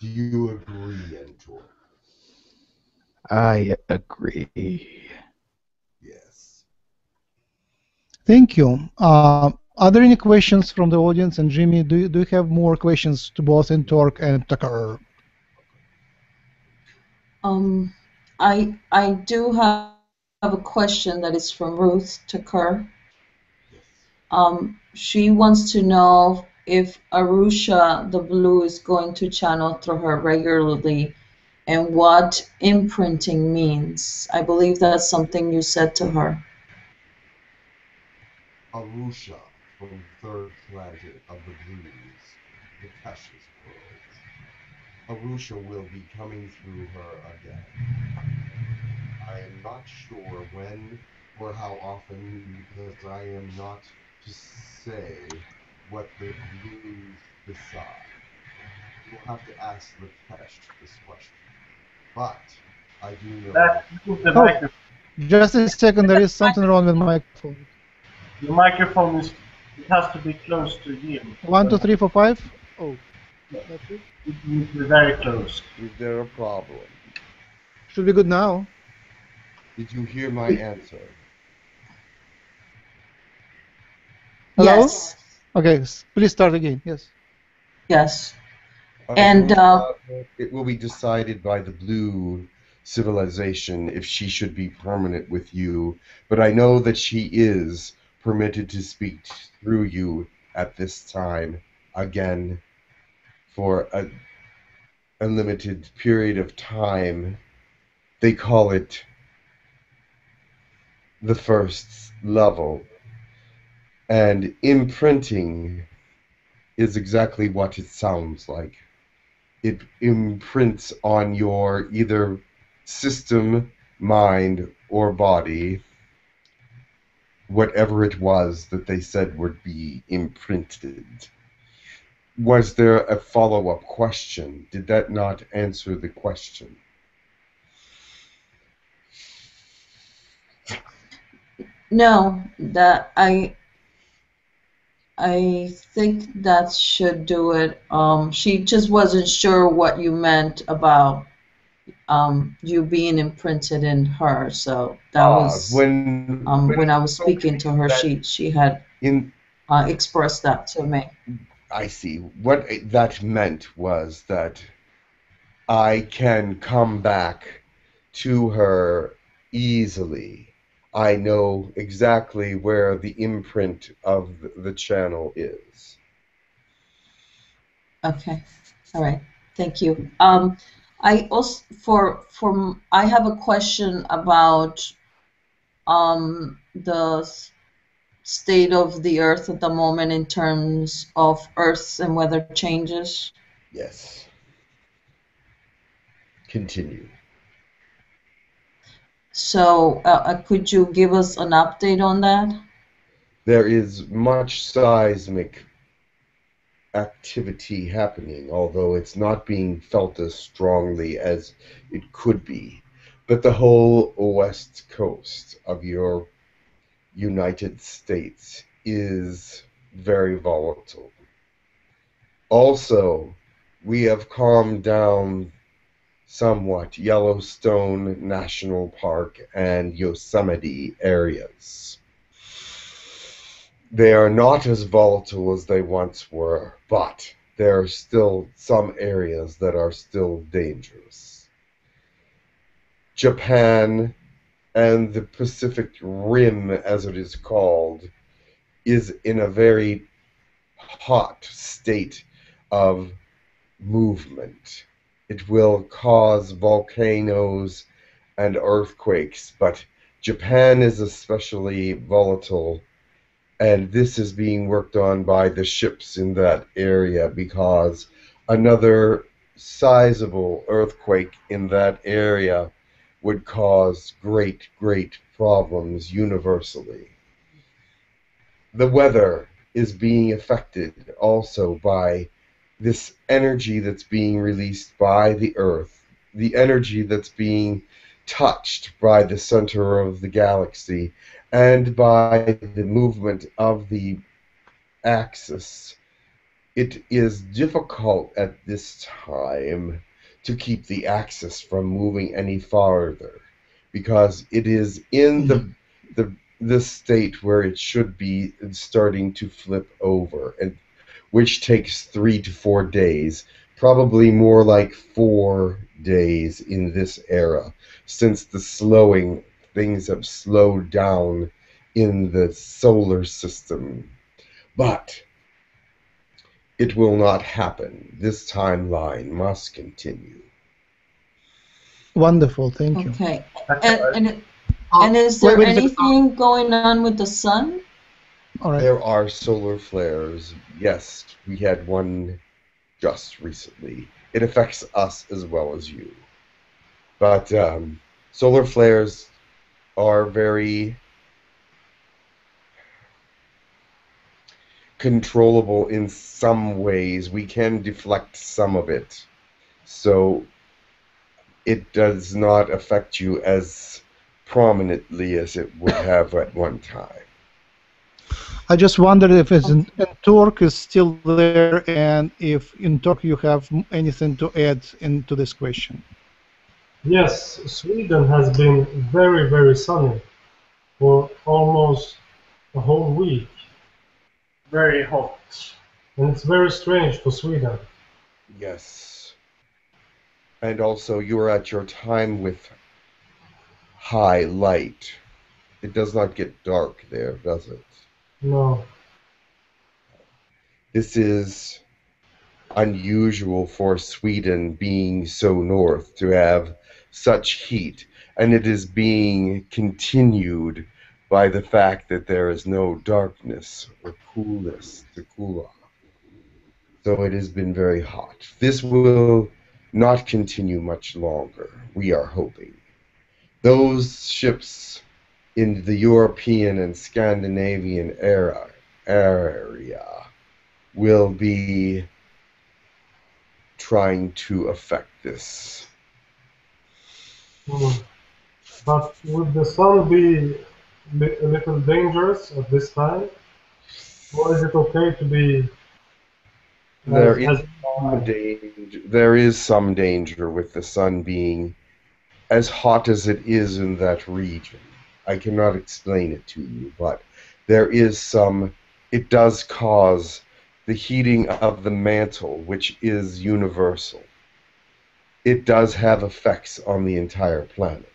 Do you agree, Entorch? I agree. Yes. Thank you. Uh, are there any questions from the audience? And Jimmy, do you, do you have more questions to both Entorch and Tekkrr? Um, I I do have a question that is from Ruth Tekkrr. Um, she wants to know if Arusha, the blue, is going to channel through her regularly and what imprinting means. I believe that's something you said to her. Arusha, from the third planet of the blues, the precious world. Arusha will be coming through her again. I am not sure when or how often, because I am not... to say what the blues decide. You'll have to ask Lakesh this question. But I do know. Oh, just a second, there is something wrong with my microphone. The microphone is, it has to be close to you. One, two, three, four, five? Oh. Yeah. That's it? It needs to be very close. Is there a problem? Should be good now. Did you hear my answer? Hello? Yes. Okay, please start again. Yes. Yes. Uh, and uh, it will be decided by the blue civilization if she should be permanent with you, but I know that she is permitted to speak through you at this time again for a, unlimited period of time. They call it the first level. And imprinting is exactly what it sounds like. It imprints on your either system, mind, or body, whatever it was that they said would be imprinted. Was there a follow-up question? Did that not answer the question? No, that I I think that should do it. Um, she just wasn't sure what you meant about um, you being imprinted in her. So that uh, was when um, when, when I was speaking to her, she she had in, uh, expressed that to me. I see. What that meant was that I can come back to her easily. I know exactly where the imprint of the channel is. Okay. All right. Thank you. Um, I also for for I have a question about um, the state of the Earth at the moment in terms of Earths and weather changes. Yes. Continue. So, uh, could you give us an update on that? There is much seismic activity happening, although it's not being felt as strongly as it could be. But the whole west coast of your United States is very volatile. Also, we have calmed down somewhat Yellowstone National Park and Yosemite areas. They are not as volatile as they once were, but there are still some areas that are still dangerous. Japan and the Pacific Rim, as it is called, is in a very hot state of movement. It will cause volcanoes and earthquakes, but Japan is especially volatile, and this is being worked on by the ships in that area because another sizable earthquake in that area would cause great, great problems universally. The weather is being affected also by this energy that's being released by the Earth, the energy that's being touched by the center of the galaxy, and by the movement of the axis. It is difficult at this time to keep the axis from moving any farther, because it is in the, the, the state where it should be starting to flip over, and which takes three to four days, probably more like four days in this era, since the slowing, things have slowed down in the solar system. But it will not happen. This timeline must continue. Wonderful, thank you. Okay. And, and, and is there anything going on with the sun? All right. There are solar flares. Yes, we had one just recently. It affects us as well as you. But um, solar flares are very controllable in some ways. We can deflect some of it. So it does not affect you as prominently as it would have at one time. I just wondered if Entorch is still there, and if Entorch you have anything to add into this question. Yes, Sweden has been very, very sunny for almost a whole week. Very hot. And it's very strange for Sweden. Yes. And also you are at your time with high light. It does not get dark there, does it? No. This is unusual for Sweden, being so north, to have such heat, and it is being continued by the fact that there is no darkness or coolness to cool off. So it has been very hot. This will not continue much longer, we are hoping. Those ships in the European and Scandinavian era area will be trying to affect this. Mm. But would the sun be a little dangerous at this time? Or is it okay to be... There as, is, as, some danger, there is some danger with the sun being as hot as it is in that region. I cannot explain it to you, but there is some... It does cause the heating of the mantle, which is universal. It does have effects on the entire planet.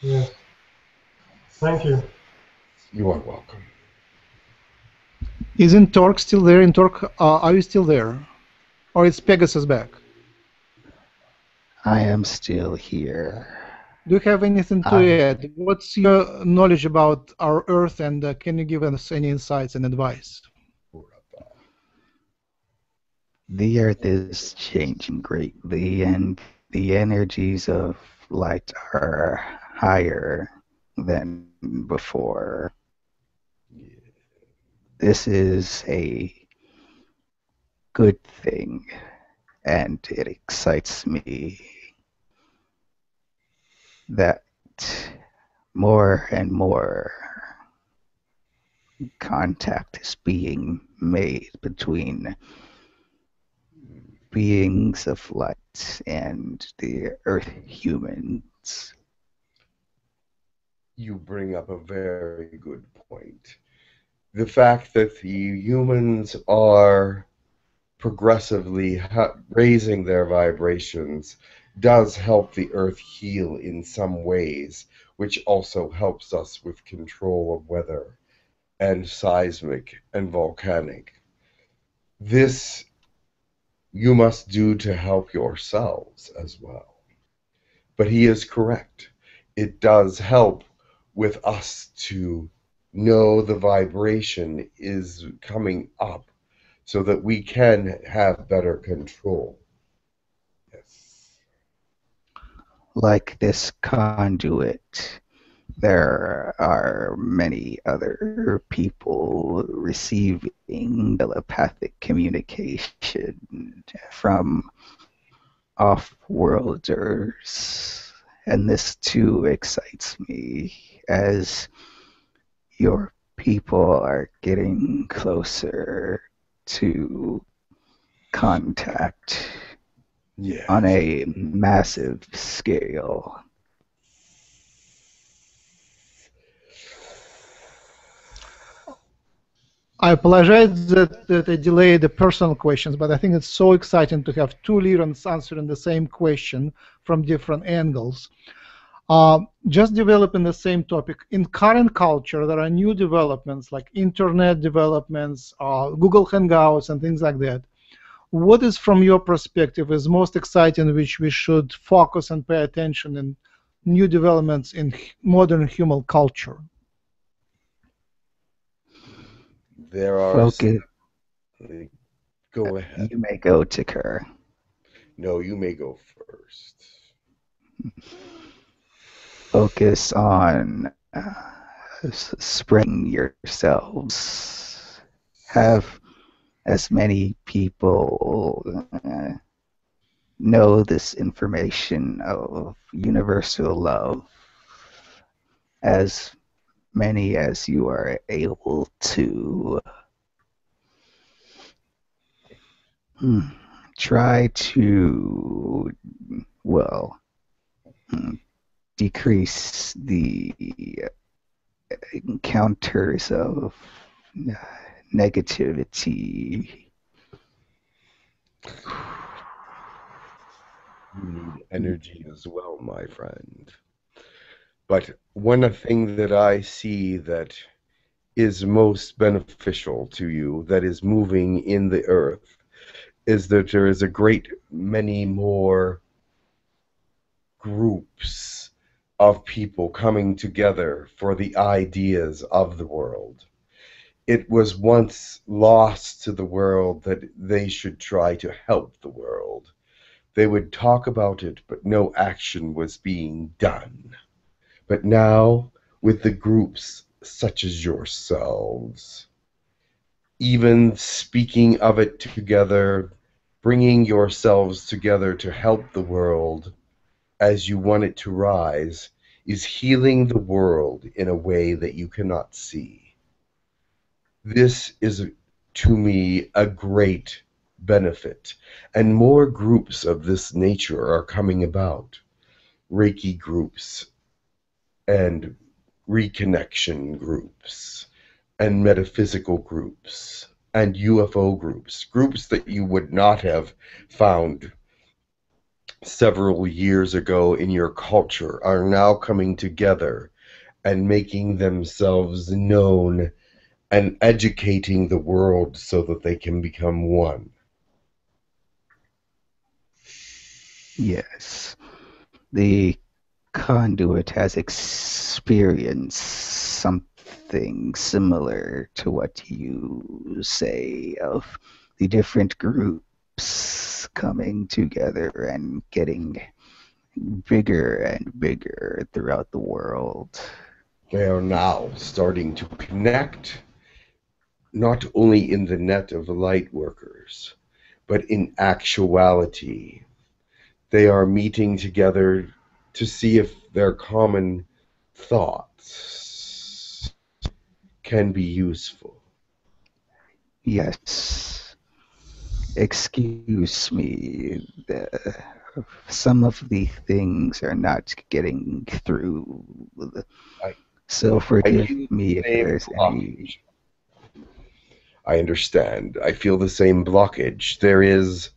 Yes. Thank you. You are welcome. Is Entorch still there? Entorch, uh, are you still there? Or is Pegasus back? I am still here. Do you have anything to I... add? What's your knowledge about our Earth, and uh, can you give us any insights and advice? The Earth is changing greatly, and the energies of light are higher than before. This is a good thing, and it excites me that more and more contact is being made between beings of light and the Earth humans. You bring up a very good point. The fact that the humans are progressively raising their vibrations does help the Earth heal in some ways, which also helps us with control of weather and seismic and volcanic. This you must do to help yourselves as well. But he is correct. It does help with us to know the vibration is coming up so that we can have better control. Yes. Like this conduit, there are many other people receiving telepathic communication from off-worlders, and this too excites me, as your people are getting closer to contact. Yes. On a massive scale. I apologize that, that I delayed the personal questions, but I think it's so exciting to have two Lyrans answering the same question from different angles. Uh, just developing the same topic. In current culture, there are new developments like internet developments, uh, Google Hangouts, and things like that. What is, from your perspective, is most exciting, which we should focus and pay attention in new developments in modern human culture? There are. Focus. Some... Go ahead. You may go, Tekkrr. No, you may go first. Focus on uh, spreading yourselves. Have as many people uh, know this information of universal love, as many as you are able to. Hmm. Try to, well, hmm, decrease the encounters of negativity. You need energy as well, my friend. But one thing that I see that is most beneficial to you that is moving in the earth is that there is a great many more groups of people coming together for the ideas of the world. It was once lost to the world that they should try to help the world. They would talk about it, but no action was being done. But now, with the groups such as yourselves, even speaking of it together, bringing yourselves together to help the world as you want it to rise, is healing the world in a way that you cannot see. This is, to me, a great benefit, and more groups of this nature are coming about. Reiki groups and reconnection groups and metaphysical groups and U F O groups, groups that you would not have found several years ago in your culture, are now coming together and making themselves known and educating the world so that they can become one. Yes. The conduit has experienced something similar to what you say of the different groups coming together and getting bigger and bigger throughout the world. They are now starting to connect, not only in the net of the light workers, but in actuality. They are meeting together to see if their common thoughts can be useful. Yes. Excuse me, the, some of the things are not getting through, the, I, so forgive me if there's blockage. Any... I understand. I feel the same blockage. There is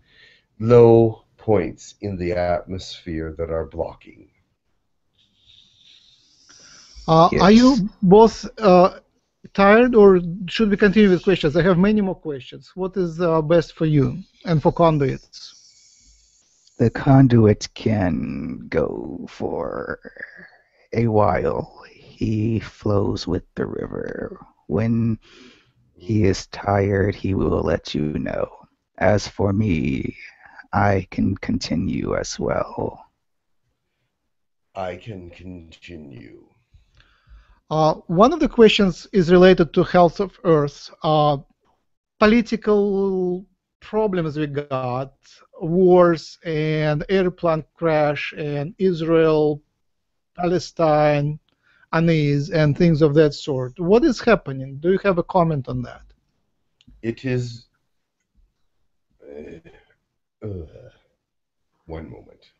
low points in the atmosphere that are blocking. Uh, yes. Are you both... Uh, tired, or should we continue with questions? I have many more questions. What is uh, best for you and for conduits? The conduit can go for a while. He flows with the river. When he is tired, he will let you know. As for me, I can continue as well. I can continue. Uh, one of the questions is related to health of Earth, uh, political problems we got, wars and airplane crash and Israel, Palestine, unease and things of that sort. What is happening? Do you have a comment on that? It is... Uh, uh, one moment.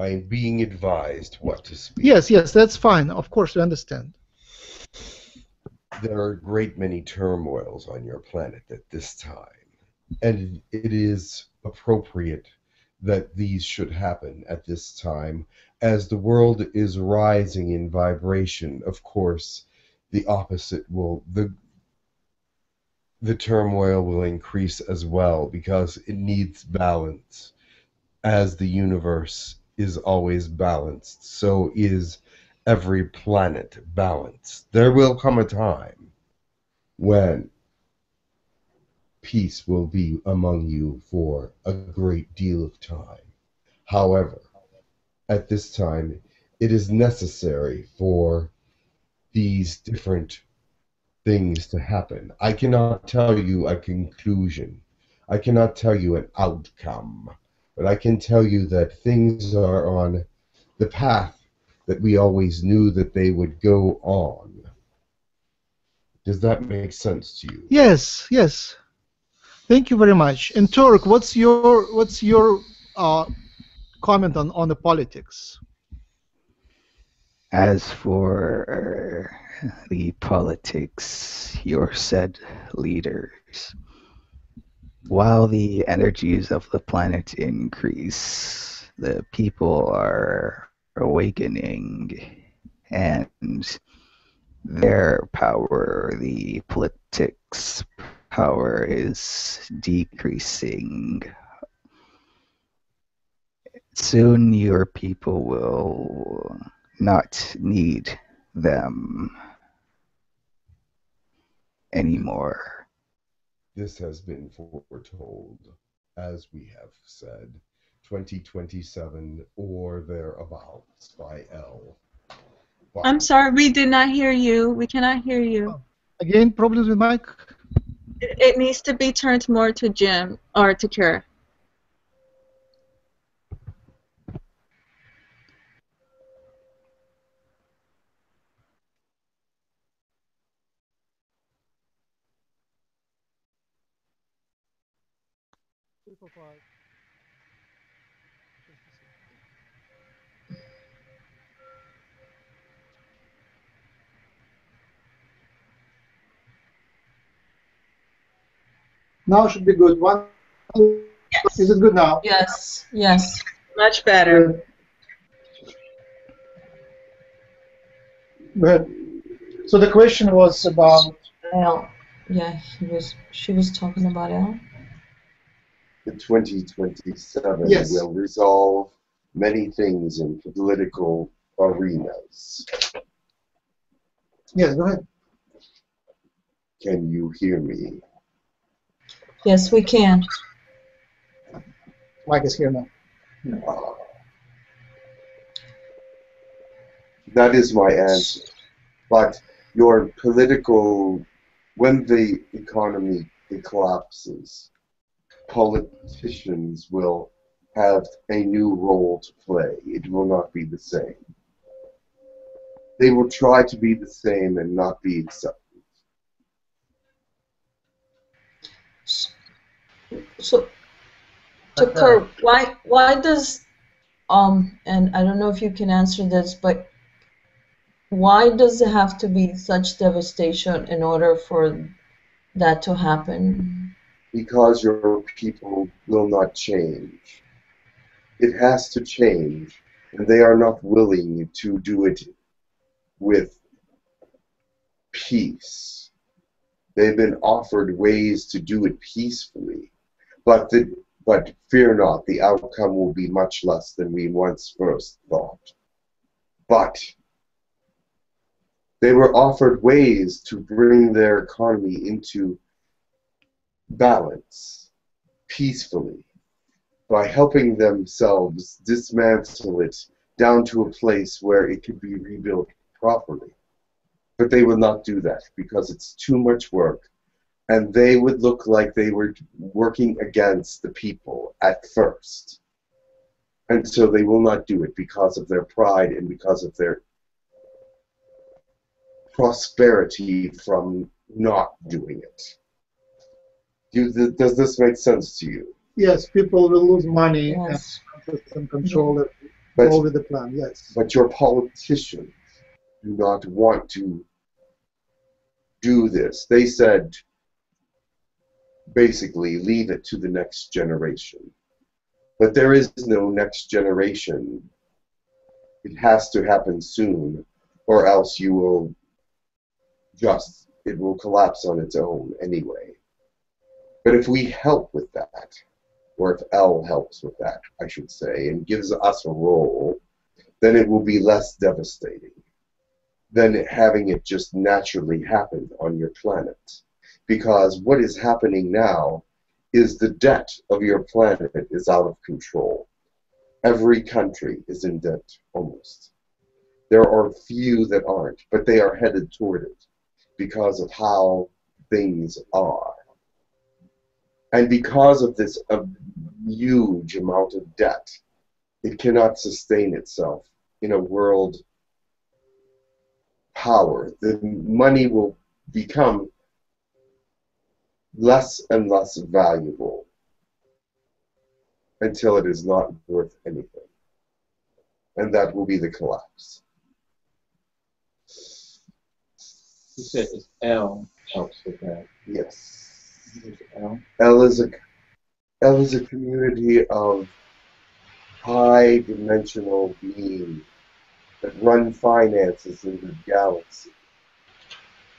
I'm being advised what to speak. Yes, yes, that's fine. Of course, you understand. There are a great many turmoils on your planet at this time, and it is appropriate that these should happen at this time. As the world is rising in vibration, of course, the opposite will... the the turmoil will increase as well, because it needs balance. As the universe is always balanced, so is every planet balanced. There will come a time when peace will be among you for a great deal of time. However, at this time, it is necessary for these different things to happen. I cannot tell you a conclusion. I cannot tell you an outcome. But I can tell you that things are on the path that we always knew that they would go on. Does that make sense to you? Yes, yes. Thank you very much. And Entorch, what's your what's your uh, comment on, on the politics? As for the politics, your said leaders, while the energies of the planet increase, the people are awakening, and their power, the politics power, is decreasing. Soon your people will not need them anymore. This has been foretold, as we have said, twenty twenty-seven or thereabouts by L. But I'm sorry, we did not hear you. We cannot hear you. Again, problems with mic? It needs to be turned more to Jim or to Tekkrr. Now should be good. One, yes. Is it good now? Yes, yes, much better. Good. So the question was about Elle. Yeah, he was. She was talking about Elle. The twenty twenty-seven yes. will resolve many things in political arenas. Yes, go ahead. Can you hear me? Yes, we can. Mike is here now. No. That is my answer. But your political, when the economy collapses, politicians will have a new role to play. It will not be the same. They will try to be the same and not be accepted. So, Tekkrr, why why does um and I don't know if you can answer this, but why does it have to be such devastation in order for that to happen? Because your people will not change. It has to change, and they are not willing to do it with peace. They've been offered ways to do it peacefully. But, the, but fear not, the outcome will be much less than we once first thought. But they were offered ways to bring their economy into balance peacefully by helping themselves dismantle it down to a place where it could be rebuilt properly. But they will not do that because it's too much work. And they would look like they were working against the people at first. And so they will not do it because of their pride and because of their prosperity from not doing it. Do th does this make sense to you? Yes, people will lose money yes. and control it but, over the plan, yes. But your politicians do not want to do this. They said, basically, leave it to the next generation. But there is no next generation. It has to happen soon, or else you will just, it will collapse on its own anyway. But if we help with that, or if L helps with that, I should say, and gives us a role, then it will be less devastating than having it just naturally happen on your planet. Because what is happening now is the debt of your planet is out of control. Every country is in debt, almost. There are few that aren't, but they are headed toward it because of how things are. And because of this a huge amount of debt, it cannot sustain itself in a world power. The money will become less and less valuable until it is not worth anything. And that will be the collapse. You said it's L helps with that. Yes. It's L. L is a L is a community of high dimensional beings that run finances in the galaxy.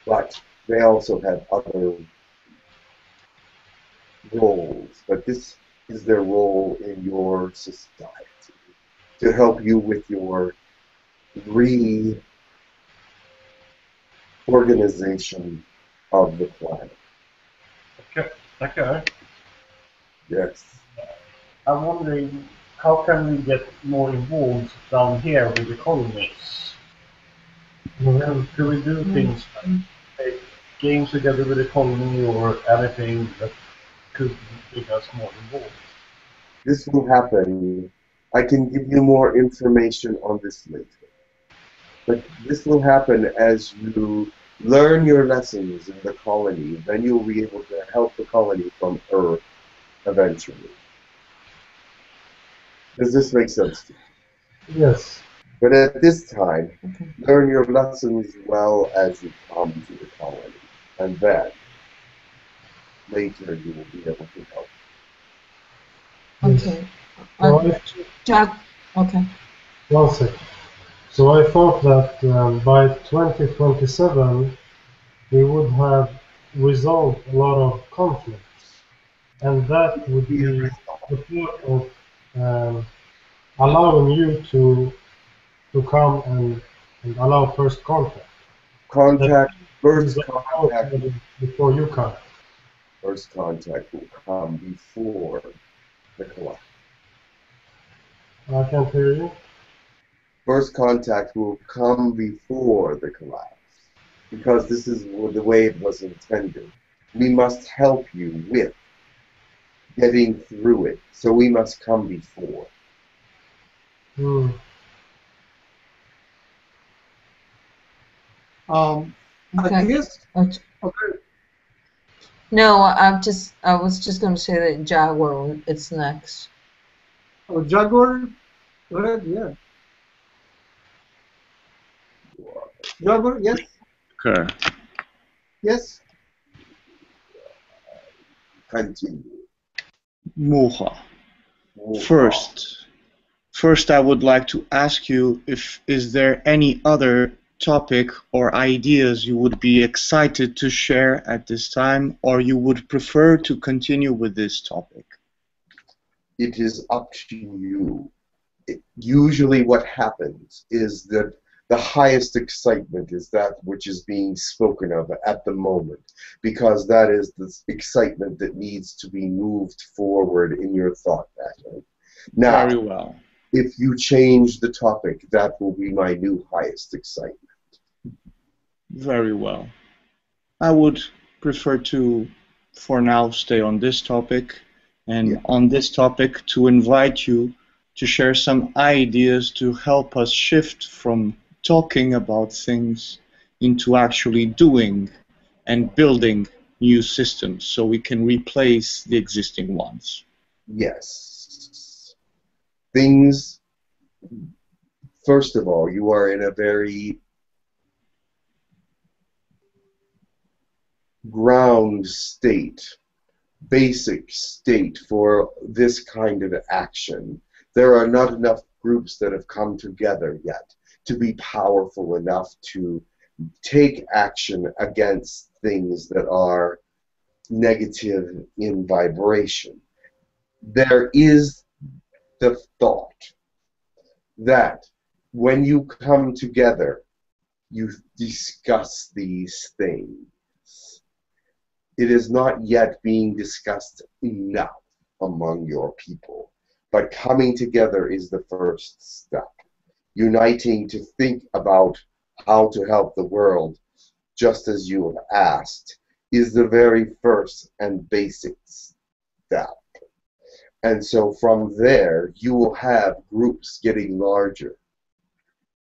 but they also have other roles. But this is their role in your society, to help you with your reorganization of the planet. Okay. Okay. Yes. I'm wondering, how can we get more involved down here with the colonists? Well, can we do things like play games together with the colony or anything that could make us more involved? This will happen. I can give you more information on this later. But this will happen as you learn your lessons in the colony. Then you'll be able to help the colony from Earth eventually. Does this make sense to you? Yes. But at this time, okay, learn your lessons well as you come to the colony. And then, later you will be able to help. Okay. Well, Jag okay. One second. So I thought that um, by twenty twenty-seven we would have resolved a lot of conflicts, and that would be the part of um, allowing you to to come and, and allow first contact. Contact first contact before you come. First contact will come before the collapse. I can't hear you. First contact will come before the collapse, because this is the way it was intended. We must help you with getting through it, so we must come before. Mm. Um, okay. I guess, okay. No, I've just I was just going to say that Jaguar, it's next. Oh, Jaguar, red, yeah. Jaguar, yes. Okay. Yes. Continue. Moha. First, first, I would like to ask you if is there any other topic or ideas you would be excited to share at this time, or you would prefer to continue with this topic? It is up to you. It, usually what happens is that the highest excitement is that which is being spoken of at the moment, because that is the excitement that needs to be moved forward in your thought pattern. Now, very well. If you change the topic, that will be my new highest excitement. Very well. I would prefer to, for now, stay on this topic. And yeah, on this topic, to invite you to share some ideas to help us shift from talking about things into actually doing and building new systems so we can replace the existing ones. Yes. Things, first of all, you are in a very ground state, basic state for this kind of action. There are not enough groups that have come together yet to be powerful enough to take action against things that are negative in vibration. There is the thought that when you come together, you discuss these things. It is not yet being discussed enough among your people. But coming together is the first step. Uniting to think about how to help the world, just as you have asked, is the very first and basic step. And so from there, you will have groups getting larger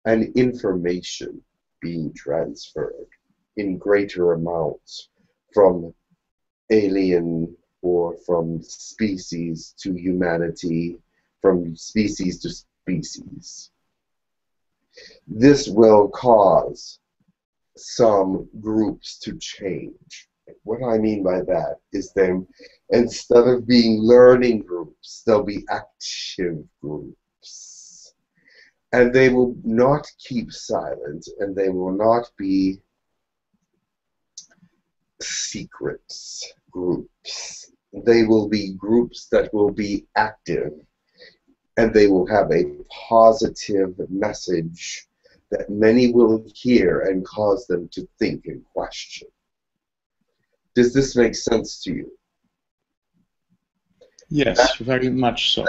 and information being transferred in greater amounts from alien or from species to humanity, from species to species. This will cause some groups to change. What I mean by that is that instead of being learning groups, they'll be active groups. And they will not keep silent, and they will not be secrets groups. They will be groups that will be active, and they will have a positive message that many will hear and cause them to think and question. Does this make sense to you? Yes, that, very much so.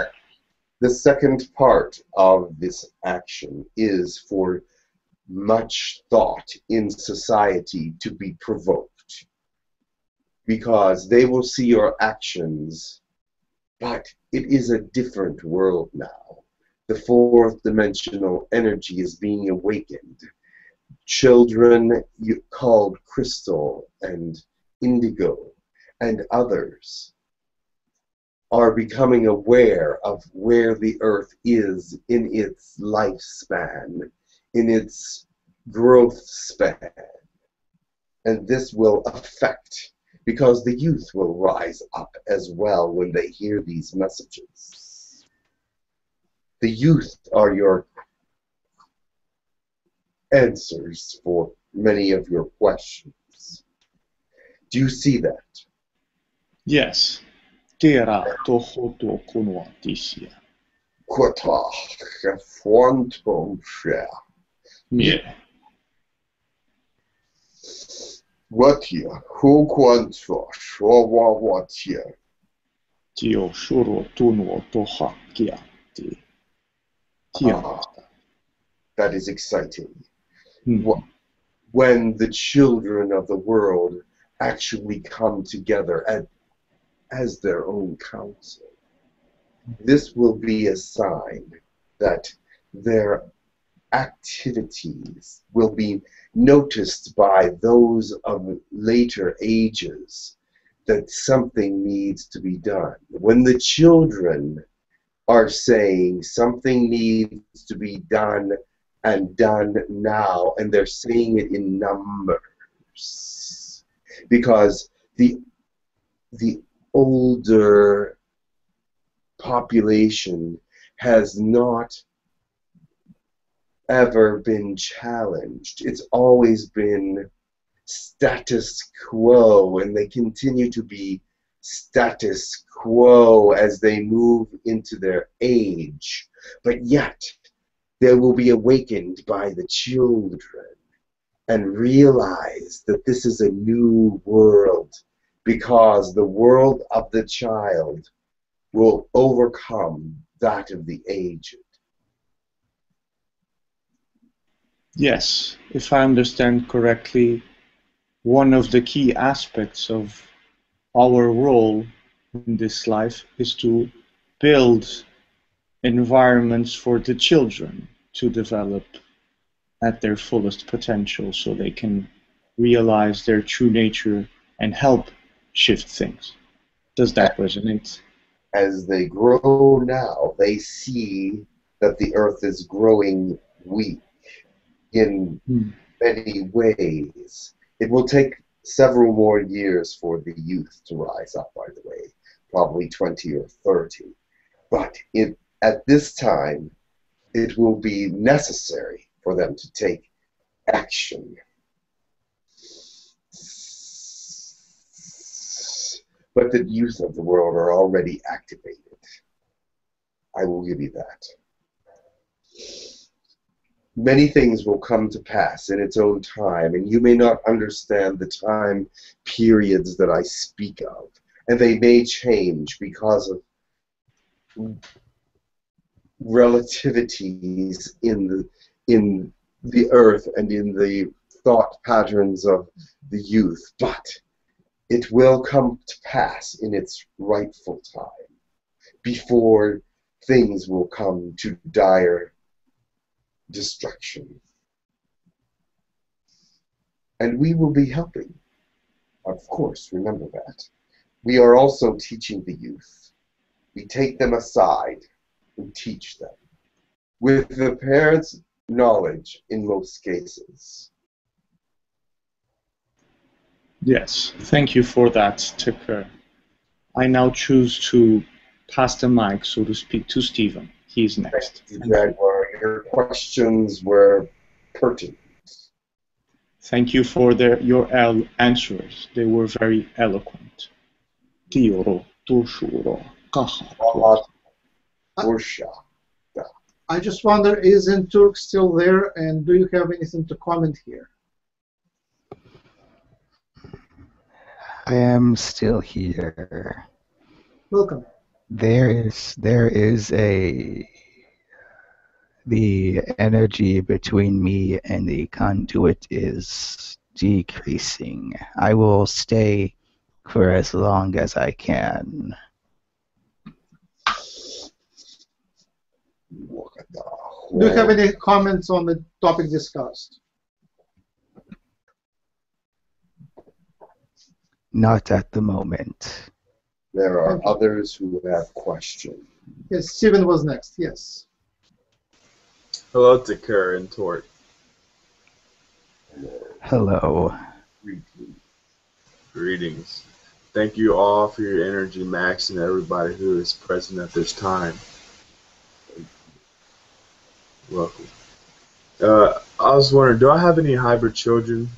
The second part of this action is for much thought in society to be provoked, because they will see your actions, but it is a different world now. The fourth dimensional energy is being awakened. Children called Crystal and Indigo and others are becoming aware of where the Earth is in its lifespan, in its growth span. And this will affect, because the youth will rise up as well when they hear these messages. The youth are your answers for many of your questions. Do you see that? Yes. Tera toho to kunuatisia. Kotah, fontomsha. Yeah. What you? Who wants to show what you? Tio shuro tuno toha kiati. Tio. That is exciting. Mm. When the children of the world actually come together and as their own council. This will be a sign that their activities will be noticed by those of later ages, that something needs to be done. When the children are saying something needs to be done and done now, and they're saying it in numbers, because the the older population has not ever been challenged. It's always been status quo, and they continue to be status quo as they move into their age. But yet, they will be awakened by the children and realize that this is a new world, because the world of the child will overcome that of the aged. Yes, if I understand correctly, one of the key aspects of our role in this life is to build environments for the children to develop at their fullest potential so they can realize their true nature and help shift things. Does that resonate? As they grow now, they see that the Earth is growing weak in mm. many ways. It will take several more years for the youth to rise up, by the way, probably twenty or thirty. But it, at this time, it will be necessary for them to take action. But the youth of the world are already activated. I will give you that. Many things will come to pass in its own time, and you may not understand the time periods that I speak of, and they may change because of relativities in the, in the Earth and in the thought patterns of the youth, but it will come to pass in its rightful time, before things will come to dire destruction. And we will be helping, of course, remember that. We are also teaching the youth. We take them aside and teach them, with the parents' knowledge in most cases. Yes, thank you for that, Tekkrr. I now choose to pass the mic, so to speak, to Stephen. He's next. Thank you, Jaguar. Your questions were pertinent. Thank you for their, your answers. They were very eloquent. I just wonder, is Entorch still there, and do you have anything to comment here? I am still here. Welcome. There is there is a the energy between me and the conduit is decreasing. I will stay for as long as I can. Do you have any comments on the topic discussed? Not at the moment. There are okay. others who have questions. Yes, Stephen was next, yes. Hello, Tekkrr and Tort. Hello. Greetings. Greetings. Thank you all for your energy, Max, and everybody who is present at this time. Welcome. Uh, I was wondering, do I have any hybrid children?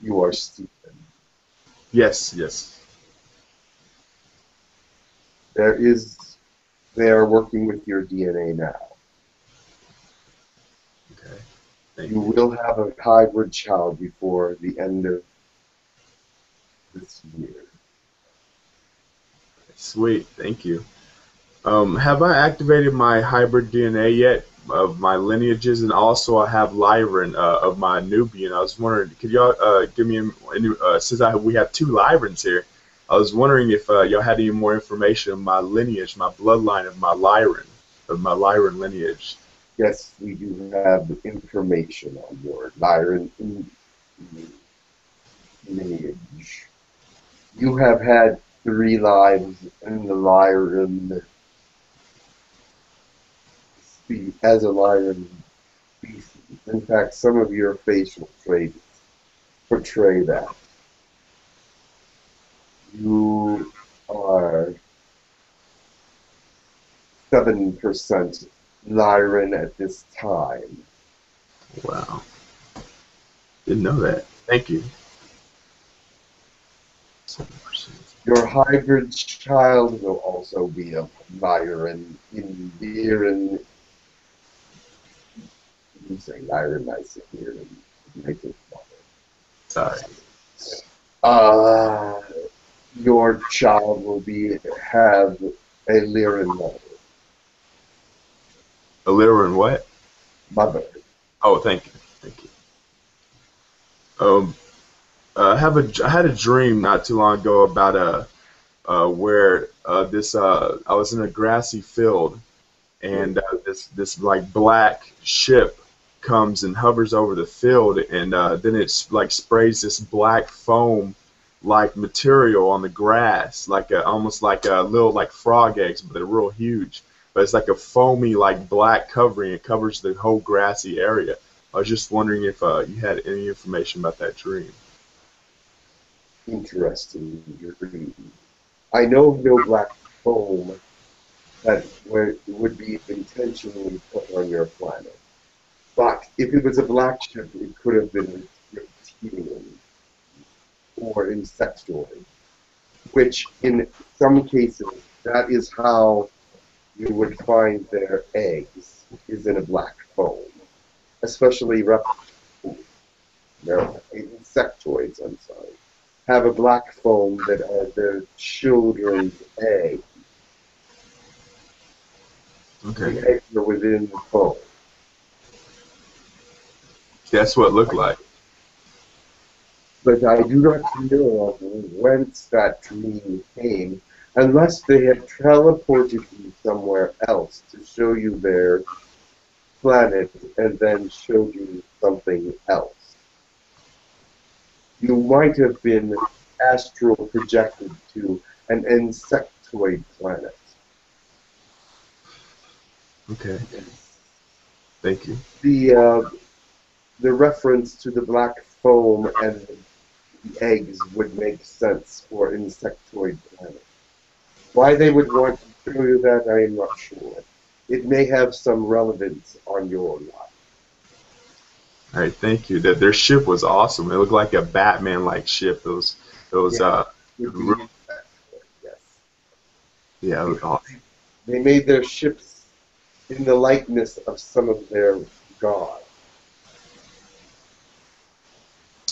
You are Stephen. Yes, yes. There is, they are working with your D N A now. Okay. Thank you. You will have a hybrid child before the end of this year. Sweet, thank you. Um, have I activated my hybrid D N A yet of my lineages, and also I have Lyran uh, of my Nubian? I was wondering, could y'all uh, give me any, uh, since I, we have two Lyrans here, I was wondering if uh, y'all had any more information on my lineage, my bloodline of my Lyran, of my Lyran lineage. Yes, we do have information on your Lyran lineage. You have had three lives in the Lyran. As a lion species. In fact, some of your facial traits portray that. You are seven percent Lyran at this time. Wow. Didn't know that. Thank you. seven percent. Your hybrid child will also be a Lyran in Lyran. I'm saying Lyran, I sit here and make it Sorry. Uh, your child will be have a Lyran mother. A Lyran what? Mother. Oh, thank you, thank you. Um, uh, have a I had a dream not too long ago about a uh, where uh, this uh, I was in a grassy field, and uh, this this like black ship comes and hovers over the field, and uh, then it's like sprays this black foam like material on the grass, like a, almost like a little like frog eggs, but they're real huge, but it's like a foamy like black covering. It covers the whole grassy area. I was just wondering if uh, you had any information about that dream. Interesting dream. I know of no black foam that would be intentionally put on your planet. But if it was a black ship, it could have been reptilian or insectoid, which in some cases, that is how you would find their eggs, is in a black foam, especially reptiles. No, insectoids, I'm sorry, have a black foam that are their children's eggs. Okay. The eggs are within the foam. That's what it looked like. But I do not know whence that dream came, unless they had teleported you somewhere else to show you their planet and then showed you something else. You might have been astral projected to an insectoid planet. Okay. Thank you. The uh, the reference to the black foam and the eggs would make sense for insectoid planets. Why they would want to show you that, I am not sure. It may have some relevance on your life. All right, thank you. That their ship was awesome. It looked like a Batman-like ship. Those, those. Yeah. Uh, room... Yes. Yeah, it looked awesome. They made their ships in the likeness of some of their gods.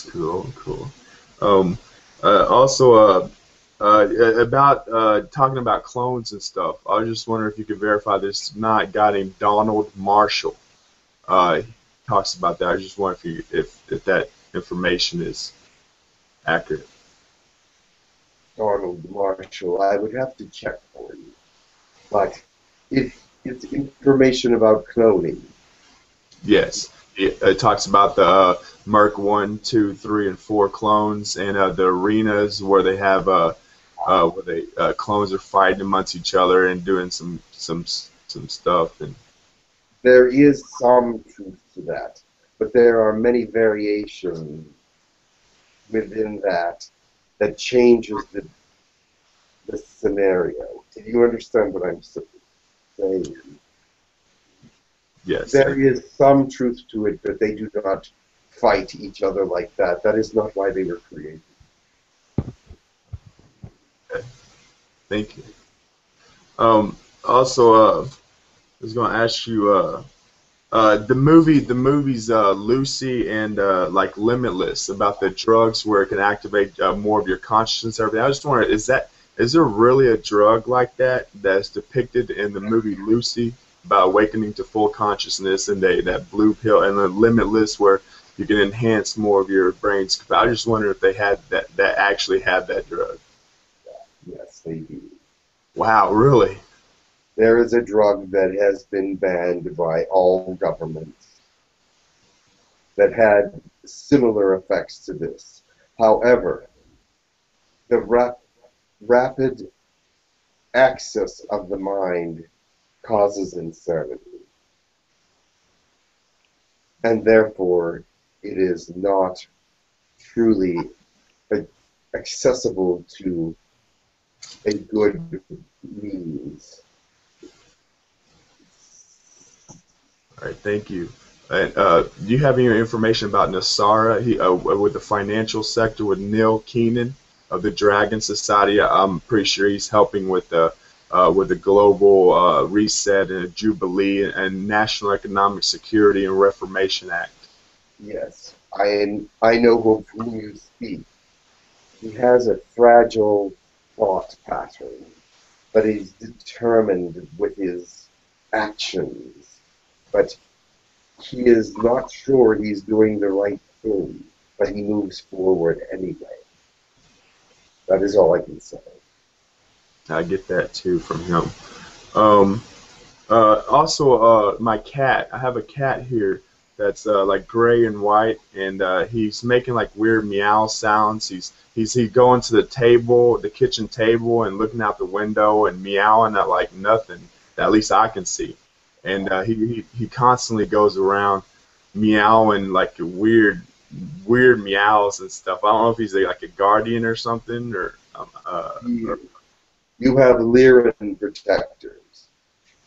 Cool, cool. Um, uh, also, uh, uh, about uh, talking about clones and stuff. I was just wondering if you could verify this. Not a guy named Donald Marshall. Uh, talks about that. I just wonder if you, if if that information is accurate. Donald Marshall, I would have to check for you, but it's it's information about cloning. Yes, it, it talks about the uh, Merc one, two, three, and four clones, and uh, the arenas where they have uh, uh where they uh, clones are fighting amongst each other and doing some some some stuff and. There is some truth to that, but there are many variations within that that changes the, the scenario. Do you understand what I'm saying? Yes. There is some truth to it, but they do not fight each other like that. That is not why they were created. Okay. Thank you. Um, also, uh, I was going to ask you, uh, uh, the movie, the movies, uh, Lucy and uh, like Limitless, about the drugs where it can activate uh, more of your consciousness. Everything. I just wonder, is that is there really a drug like that that's depicted in the movie Lucy about awakening to full consciousness, and they that blue pill and the Limitless where you can enhance more of your brain's capacity? I just wonder if they had that that actually had that drug. Yes, they do. Wow, really. There is a drug that has been banned by all governments that had similar effects to this. However, the rap rapid access of the mind causes insanity, and therefore it is not truly accessible to a good means. All right, thank you. And uh, do you have any information about Nasara? He uh, with the financial sector with Neil Keenan of the Dragon Society. I'm pretty sure he's helping with the uh, with the global uh, reset and a Jubilee and National Economic Security and Reformation Act. Yes, I I know whom you speak. He has a fragile thought pattern, but he's determined with his actions. But he is not sure he's doing the right thing, but he moves forward anyway. That is all I can say. I get that too from him. Um, uh, also, uh, my cat. I have a cat here that's uh, like gray and white, and uh, he's making like weird meow sounds. He's he's he going to the table, the kitchen table, and looking out the window and meowing at like nothing that at least I can see. And uh, he, he he constantly goes around meowing like weird weird meows and stuff. I don't know if he's like a guardian or something. Or uh, you, you have Lyran protectors,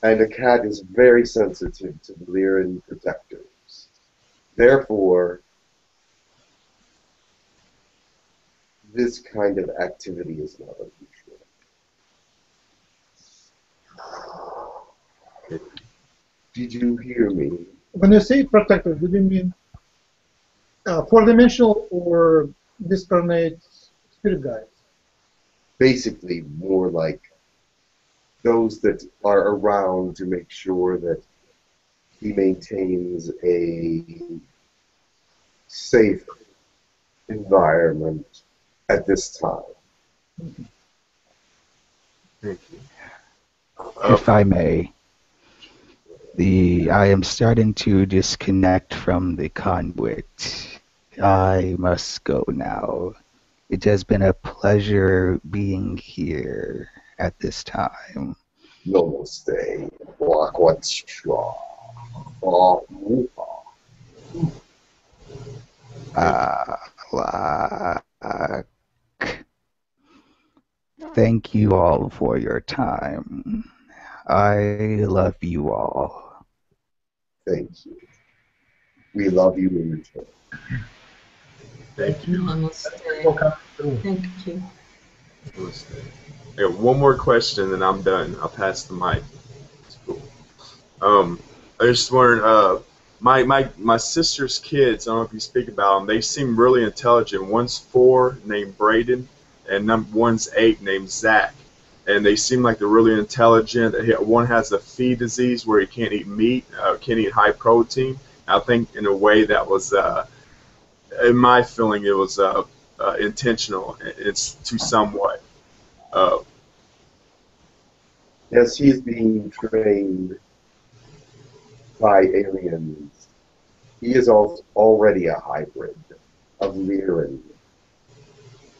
and a cat is very sensitive to the Lyran protectors. Therefore, this kind of activity is not unusual. Okay. Did you hear me? When you say protector, do you mean uh, four-dimensional or discarnate spirit guides? Basically, more like those that are around to make sure that he maintains a safe environment at this time. Mm-hmm. Thank you. If I may. The, I am starting to disconnect from the conduit. I must go now. It has been a pleasure being here at this time. Namaste. Uh, thank you all for your time. I love you all. Thank you. We love you, we return. Thank you. Namaste. Thank you. Namaste. I got one more question, and I'm done. I'll pass the mic. It's cool. Um, I just wondered, uh, my my my sister's kids. I don't know if you speak about them. They seem really intelligent. One's four, named Braden, and number one's eight, named Zach. And they seem like they're really intelligent. One has a feed disease where he can't eat meat, uh, can't eat high protein. I think in a way that was, uh, in my feeling, it was uh, uh, intentional. It's to some way. Uh, yes, he's being trained by aliens. He is al already a hybrid of Lyran.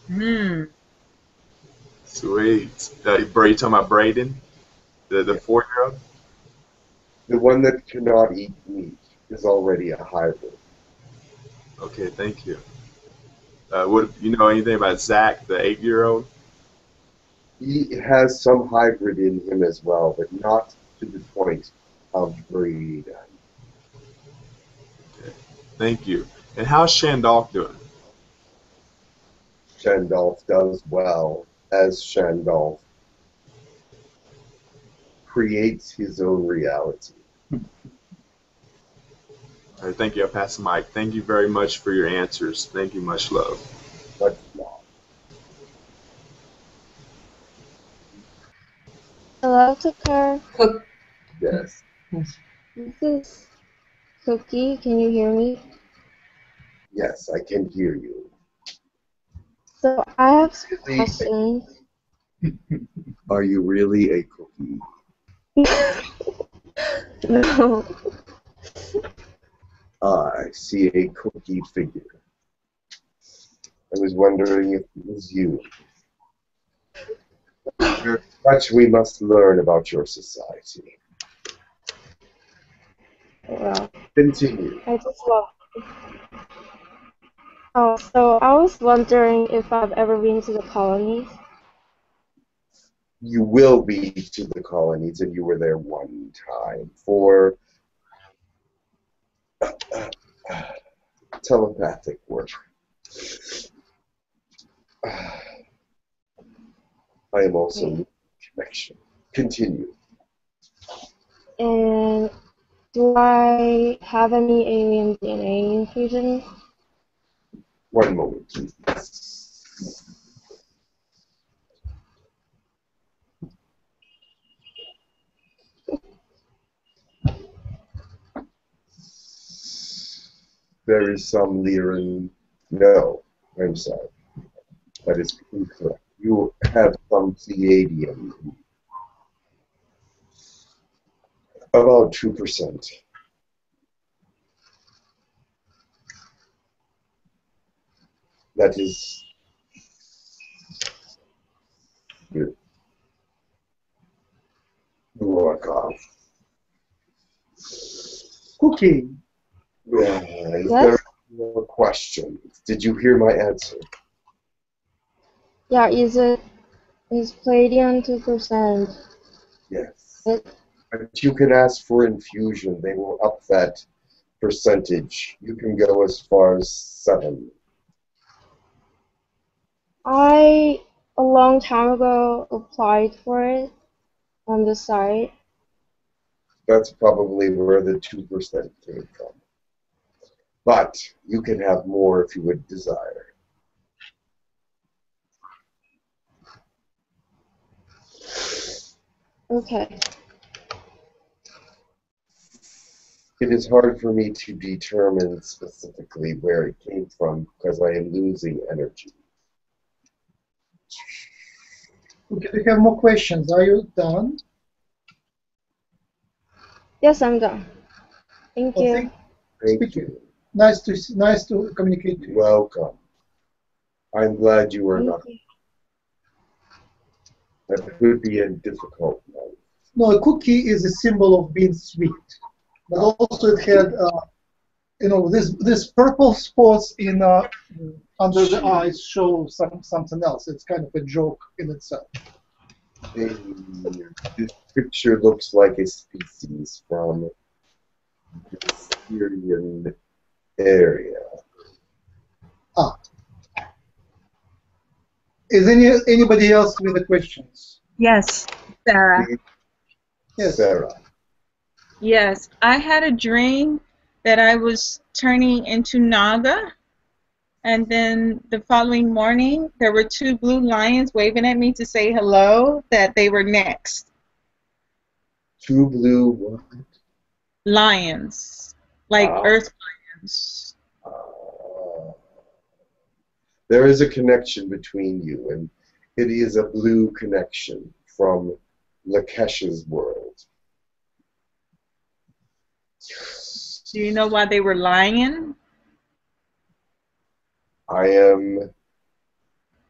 Hmm. Sweet. Uh, are you talking about Braden? The, the yeah. four-year-old? The one that cannot eat meat is already a hybrid. Okay, thank you. Uh, what, you know anything about Zach, the eight-year-old? He has some hybrid in him as well, but not to the point of breed. Okay. Thank you. And how's Shandolf doing? Shandolf does well, as Shandolf creates his own reality. All right, thank you. I'll pass the mic. Thank you very much for your answers. Thank you. Much love. Much love. Hello, Tekkrr. Cook. Yes. Yes. This is Cookie. Can you hear me? Yes, I can hear you. So I have some really questions. Are you really a cookie? No. I see a cookie figure. I was wondering if it was you. There's much we must learn about your society. Well, continue. I just love it. Oh, so I was wondering if I've ever been to the colonies. You will be to the colonies, and you were there one time for Uh, uh, uh, telepathic work. Uh, I am also in connection. Continue. And do I have any alien D N A infusion? One moment, please. There is some Lyran. No, I'm sorry. That is incorrect. You have some Pleiadian. About two percent. That is good. Walk off. Cooking. Yeah, is there more questions? Did you hear my answer? Yeah, is it is Pleiadian two percent? Yes. It, but you can ask for infusion. They will up that percentage. You can go as far as seven. I a long time ago applied for it on the site. That's probably where the two percent came from. But you can have more if you would desire. Okay. It is hard for me to determine specifically where it came from because I am losing energy. Okay, we have more questions. Are you done? Yes, I'm done. Thank you. Well, thank, thank you. Nice to nice to communicate with you. Welcome. I'm glad you were not. That could be a difficult one. No, a cookie is a symbol of being sweet, but also it had, uh, you know, this this purple spots in uh, under the eyes show some something else. It's kind of a joke in itself. The, this picture looks like a species from the Syrian area. Ah. Is any anybody else with the questions? Yes, Sarah. Yes, Sarah. Yes, I had a dream that I was turning into Naga, and then the following morning there were two blue lions waving at me to say hello, that they were next. Two blue what? Lions, like ah. earth lions. Ah. There is a connection between you, and it is a blue connection from Lakesh's world. Do you know why they were lying? I am.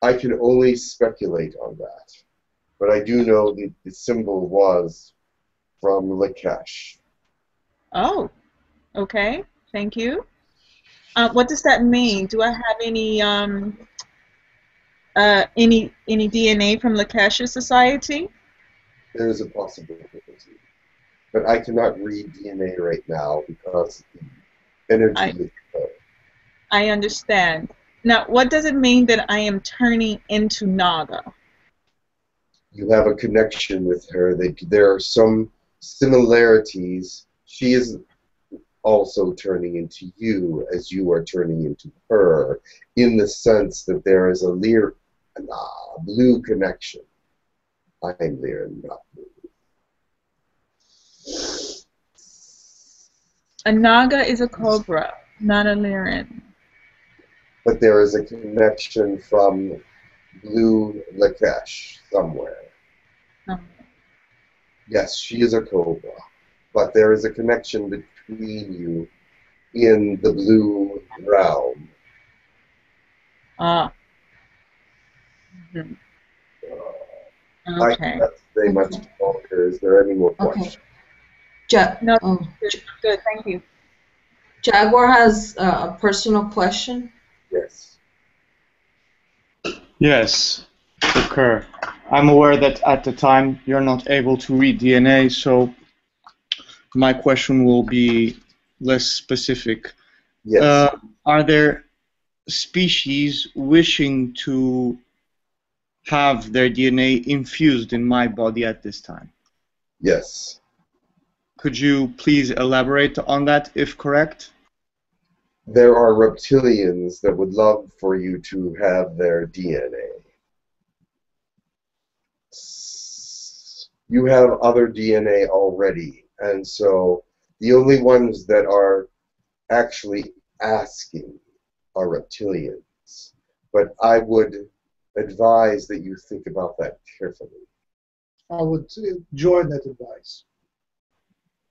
I can only speculate on that, but I do know that the symbol was from Lakesh. Oh, okay. Thank you. Uh, what does that mean? Do I have any um, uh, any any D N A from Lakesh's society? There is a possibility. But I cannot read D N A right now because the energy I, is low. I understand. Now, what does it mean that I am turning into Naga? You have a connection with her. That there are some similarities. She is also turning into you as you are turning into her, in the sense that there is a Lyran, a blue connection. I am Lyran, not blue. A Naga is a cobra, not a Lyran. But there is a connection from blue Lakesh somewhere. Oh. Yes, she is a cobra. But there is a connection between you in the blue realm. Ah. Mm-hmm. uh, okay. I think that's very much longer. Is there any more questions? Okay. Ja no, oh. good, good, thank you. Jaguar has uh, a personal question. Yes. Yes, Tekkrr. I'm aware that at the time you're not able to read D N A, so my question will be less specific. Yes. Uh, are there species wishing to have their D N A infused in my body at this time? Yes. Could you please elaborate on that, if correct? There are reptilians that would love for you to have their D N A. You have other D N A already, and so the only ones that are actually asking are reptilians. But I would advise that you think about that carefully. I would join that advice.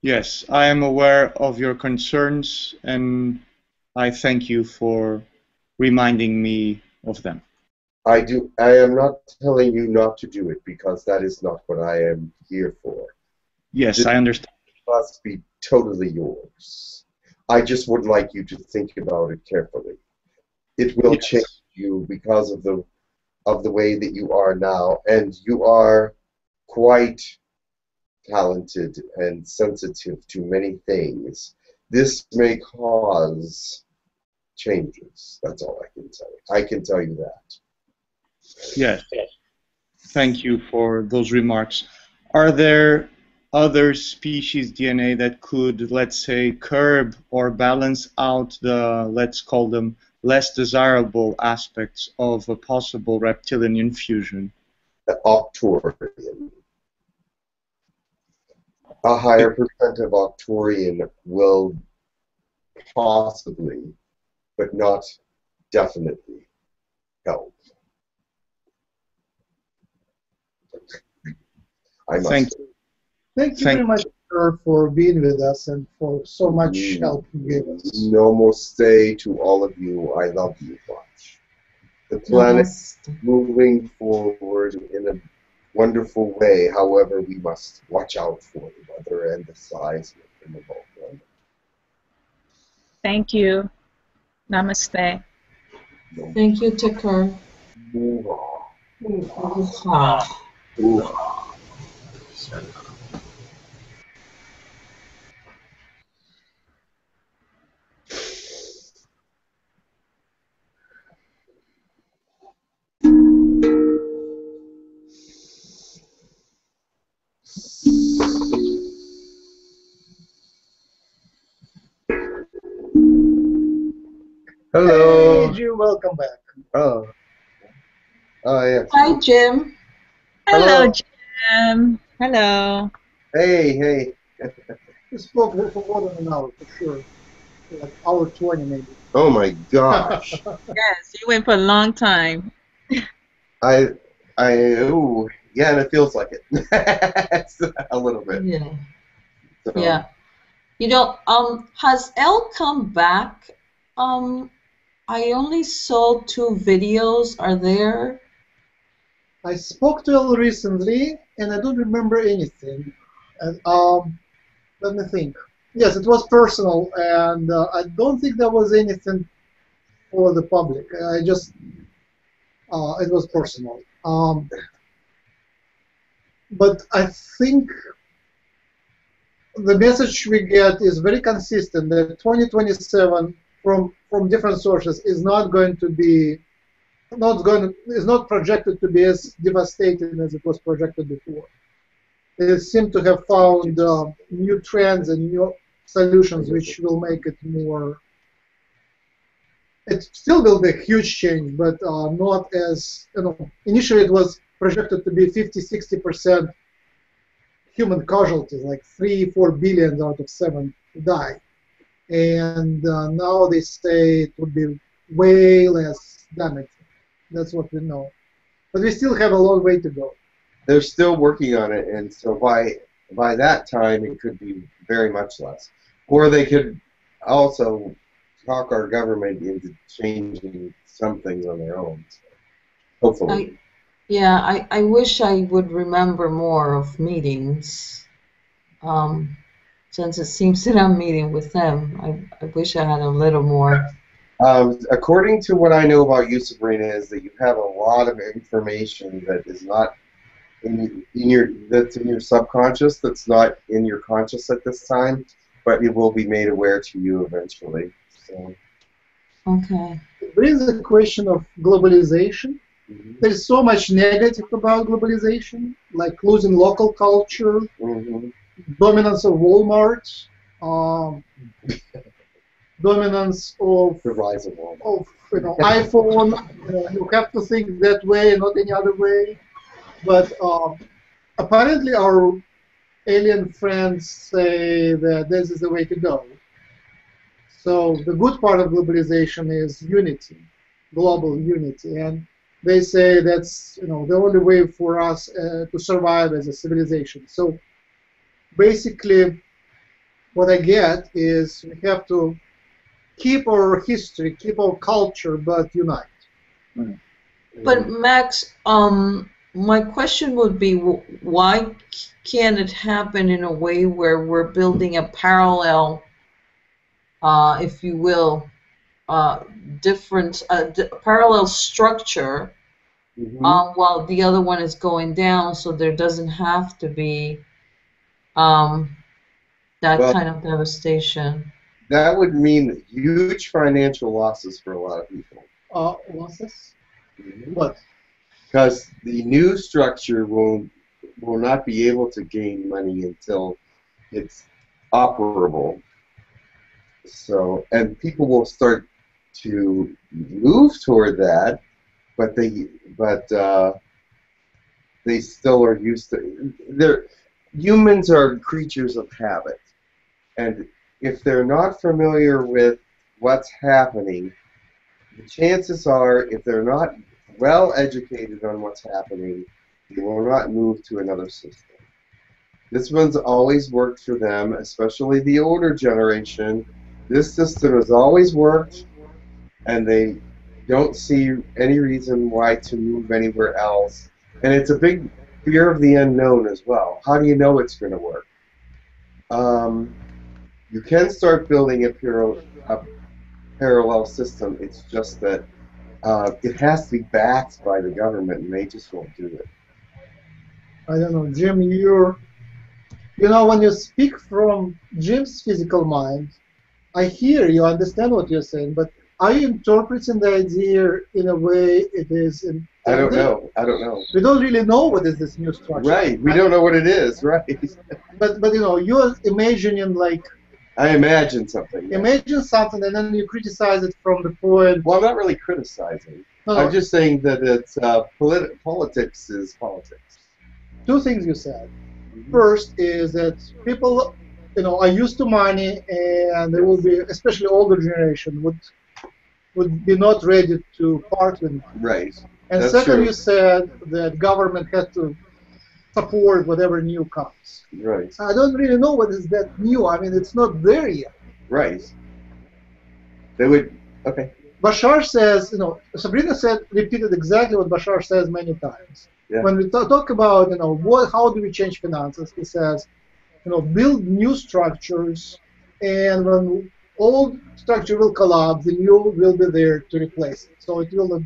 Yes, I am aware of your concerns, and I thank you for reminding me of them. I do. I am not telling you not to do it, because that is not what I am here for. Yes, this I understand. Must be totally yours. I just would like you to think about it carefully. It will yes. change you because of the of the way that you are now, and you are quite talented and sensitive to many things. This may cause changes. That's all I can tell you. I can tell you that. Yes. Thank you for those remarks. Are there other species D N A that could, let's say, curb or balance out the, let's call them, less desirable aspects of a possible reptilian infusion? The Octorian. A higher percent of Octorian will possibly, but not definitely, help. I must Thank you. Thank you Thank very much, sir, for being with us and for so much mm. help you gave us. Namaste to all of you. I love you much. The planet is moving forward in a wonderful way. However, we must watch out for the weather and the seismic in the volcano. Thank you. Namaste. Thank you, Tekkrr. Hello. Hey, Jim, welcome back. Oh. Oh, yes. Hi, Jim. Hello, Hello. Jim. Hello. Hey, hey. We spoke for more than an hour, for sure. Like hour twenty, maybe. Oh, my gosh. Yes, you went for a long time. I, I, ooh, yeah, and it feels like it. A little bit. Yeah. So. Yeah. You know, um, has Elle come back? Um, I only saw two videos. Are there? I spoke to Elle recently, and I don't remember anything. And, um, let me think. Yes, it was personal, and uh, I don't think there was anything for the public. I just, uh, it was personal. Um, but I think the message we get is very consistent, that twenty twenty-seven from from different sources is not going to be not going is not projected to be as devastating as it was projected before. It seemed to have found uh, new trends and new solutions which will make it more. It still will be a huge change, but uh, not as, you know, initially it was projected to be fifty to sixty percent human casualties, like three, four billion out of seven die. And uh, now they say it would be way less damage. That's what we know. But we still have a long way to go. They're still working on it, and so by by that time it could be very much less. Or they could also talk our government into changing some things on their own. So hopefully. I, yeah, I, I wish I would remember more of meetings. Um, since it seems that I'm meeting with them, I, I wish I had a little more. Um, according to what I know about you, Sabrina, is that you have a lot of information that is not in, in your that's in your subconscious, that's not in your conscious at this time, but it will be made aware to you eventually. So. Okay. There is a question of globalization. Mm-hmm. There's so much negative about globalization, like losing local culture, mm-hmm. dominance of Walmart, um, dominance of the rise of Walmart, of, you know, iPhone. Uh, you have to think that way, not any other way. But uh, apparently our alien friends say that this is the way to go. So the good part of globalization is unity, global unity, and they say that's, you know, the only way for us uh, to survive as a civilization. So basically, what I get is we have to keep our history, keep our culture, but unite. But Max, um. my question would be, why can't it happen in a way where we're building a parallel, uh, if you will, uh, different, uh, d parallel structure, mm-hmm. um, while the other one is going down, so there doesn't have to be um, that well, kind of devastation? That would mean huge financial losses for a lot of people. Uh, losses? Mm-hmm. What? Because the new structure will will not be able to gain money until it's operable. So, and people will start to move toward that, but they but uh, they still are used to. They're humans are creatures of habit, and if they're not familiar with what's happening, the chances are if they're not well educated on what's happening, they will not move to another system. This one's always worked for them, especially the older generation. This system has always worked, and they don't see any reason why to move anywhere else. And it's a big fear of the unknown as well. How do you know it's going to work? Um, you can start building a, par- a parallel system. It's just that Uh, it has to be backed by the government, and they just won't do it. I don't know, Jim, you're... You know, when you speak from Jim's physical mind, I hear you, understand what you're saying, but are you interpreting the idea in a way it is... In, I don't know, I don't know. We don't really know what is this new structure. Right, we don't know what it is, right. But, but you know, you're imagining, like, I imagine something. Yeah. Imagine something, and then you criticize it from the point. Well, I'm not really criticizing. No, I'm no. just saying that it's uh, politi politics is politics. Two things you said. First is that people, you know, are used to money, and they will be, especially older generation, would would be not ready to part with money. Right. And That's second, true. you said that government has to support whatever new comes. Right. I don't really know what is that new. I mean, it's not there yet. Right. They would. Okay. Bashar says, you know, Sabrina said, repeated exactly what Bashar says many times. Yeah. When we talk about, you know, what, how do we change finances, he says, you know, build new structures, and when old structure will collapse, the new will be there to replace it. So it will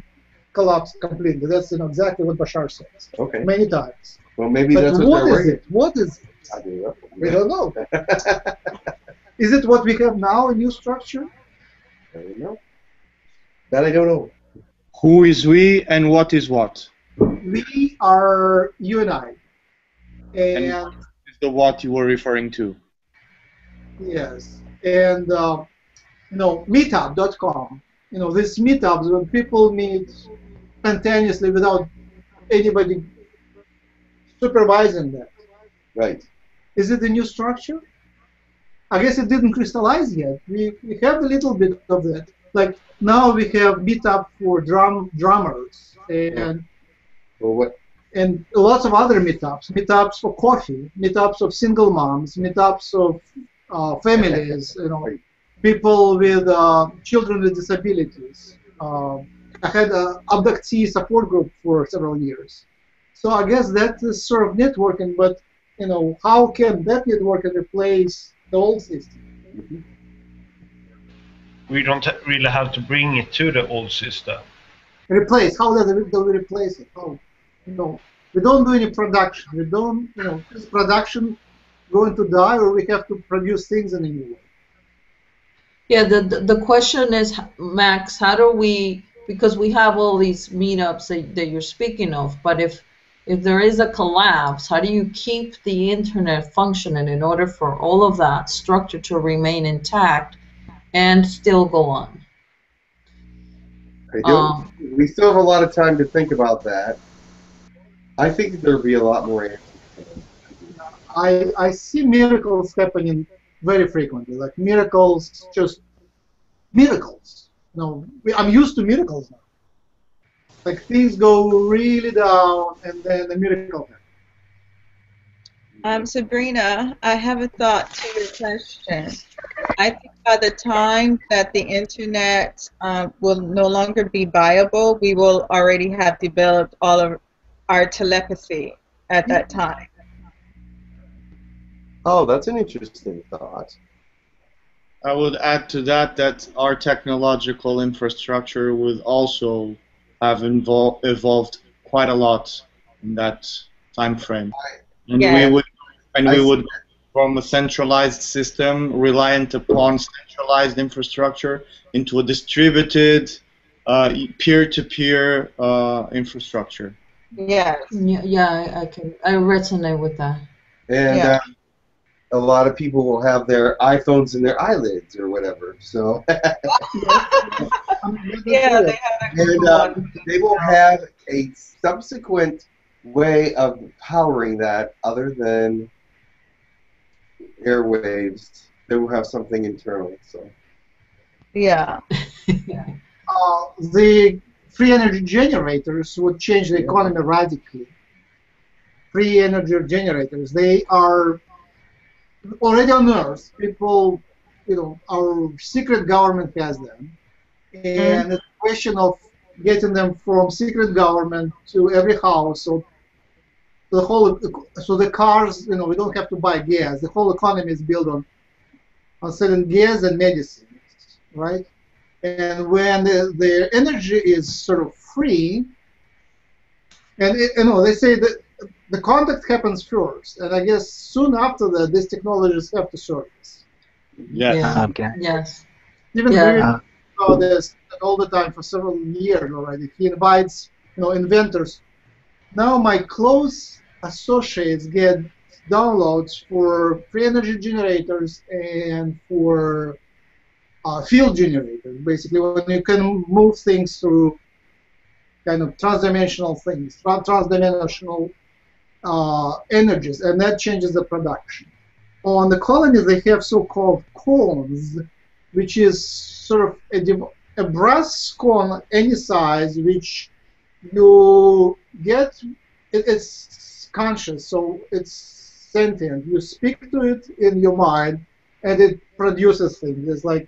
collapse completely. That's, you know, exactly what Bashar says. Okay. Many times. Well, maybe but that's what, what they're is it? What is it? I don't know. We don't know. Is it what we have now, a new structure? I don't know. That I don't know. Who is we and what is what? We are you and I. And, and what is the what you were referring to? Yes. And, uh, you know, meetup dot com. You know, these meetups when people meet spontaneously without anybody supervising that. Right. Is it a new structure? I guess it didn't crystallize yet. We, we have a little bit of that. Like, now we have meetup for drum drummers. And... Yeah. Well, what? And lots of other meetups, meetups for coffee, meetups of single moms, meetups of uh, families, you know, people with uh, children with disabilities. Uh, I had an abductee support group for several years. So I guess that is sort of networking, but, you know, how can that networking replace the old system? Mm-hmm. We don't really have to bring it to the old system. Replace. How does it, do we replace it? Oh, you know, we don't do any production. We don't, you know, is production going to die, or we have to produce things in a new way? Yeah. The, the the question is, Max, how do we? Because we have all these meetups that, that you're speaking of, but if if there is a collapse, how do you keep the internet functioning in order for all of that structure to remain intact and still go on? I don't, um, we still have a lot of time to think about that. I think there will be a lot more answers. I, I see miracles happening very frequently, like miracles, just miracles. You know, I'm used to miracles now. Like, things go really down, and then a miracle happens. Um, Sabrina, I have a thought to your question. I think by the time that the internet uh, will no longer be viable, we will already have developed all of our telepathy at that time. Oh, that's an interesting thought. I would add to that that our technological infrastructure would also have evol evolved quite a lot in that time frame. And yeah. we would and I we would from a centralized system reliant upon centralized infrastructure into a distributed uh, peer-to-peer uh, infrastructure. Yeah, yeah, I can. I resonate with that. And yeah. uh, a lot of people will have their iPhones in their eyelids or whatever. So yeah, they have. And uh, they will have a subsequent way of powering that other than airwaves. They will have something internal. So yeah. yeah. Uh, the free energy generators would change the economy radically. Free energy generators, they are already on Earth. People, you know, our secret government has them. And mm-hmm. it's a question of getting them from secret government to every house. So the whole, so the cars, you know, we don't have to buy gas. The whole economy is built on, on selling gas and medicines, right? And when the, the energy is sort of free, and it, you know, they say that the contact happens first, and I guess soon after that, these technologies have to surface. Yes. Yeah. Okay. Yes. Even yeah. we know this all the time for several years already. He invites, you know, inventors. Now my close associates get downloads for free energy generators and for uh, field generators, basically, when you can move things through kind of transdimensional things, transdimensional uh, energies, and that changes the production. On the colonies, they have so-called cones, which is sort of a, a brass cone any size, which you get, it, it's conscious, so it's sentient. You speak to it in your mind, and it produces things. It's like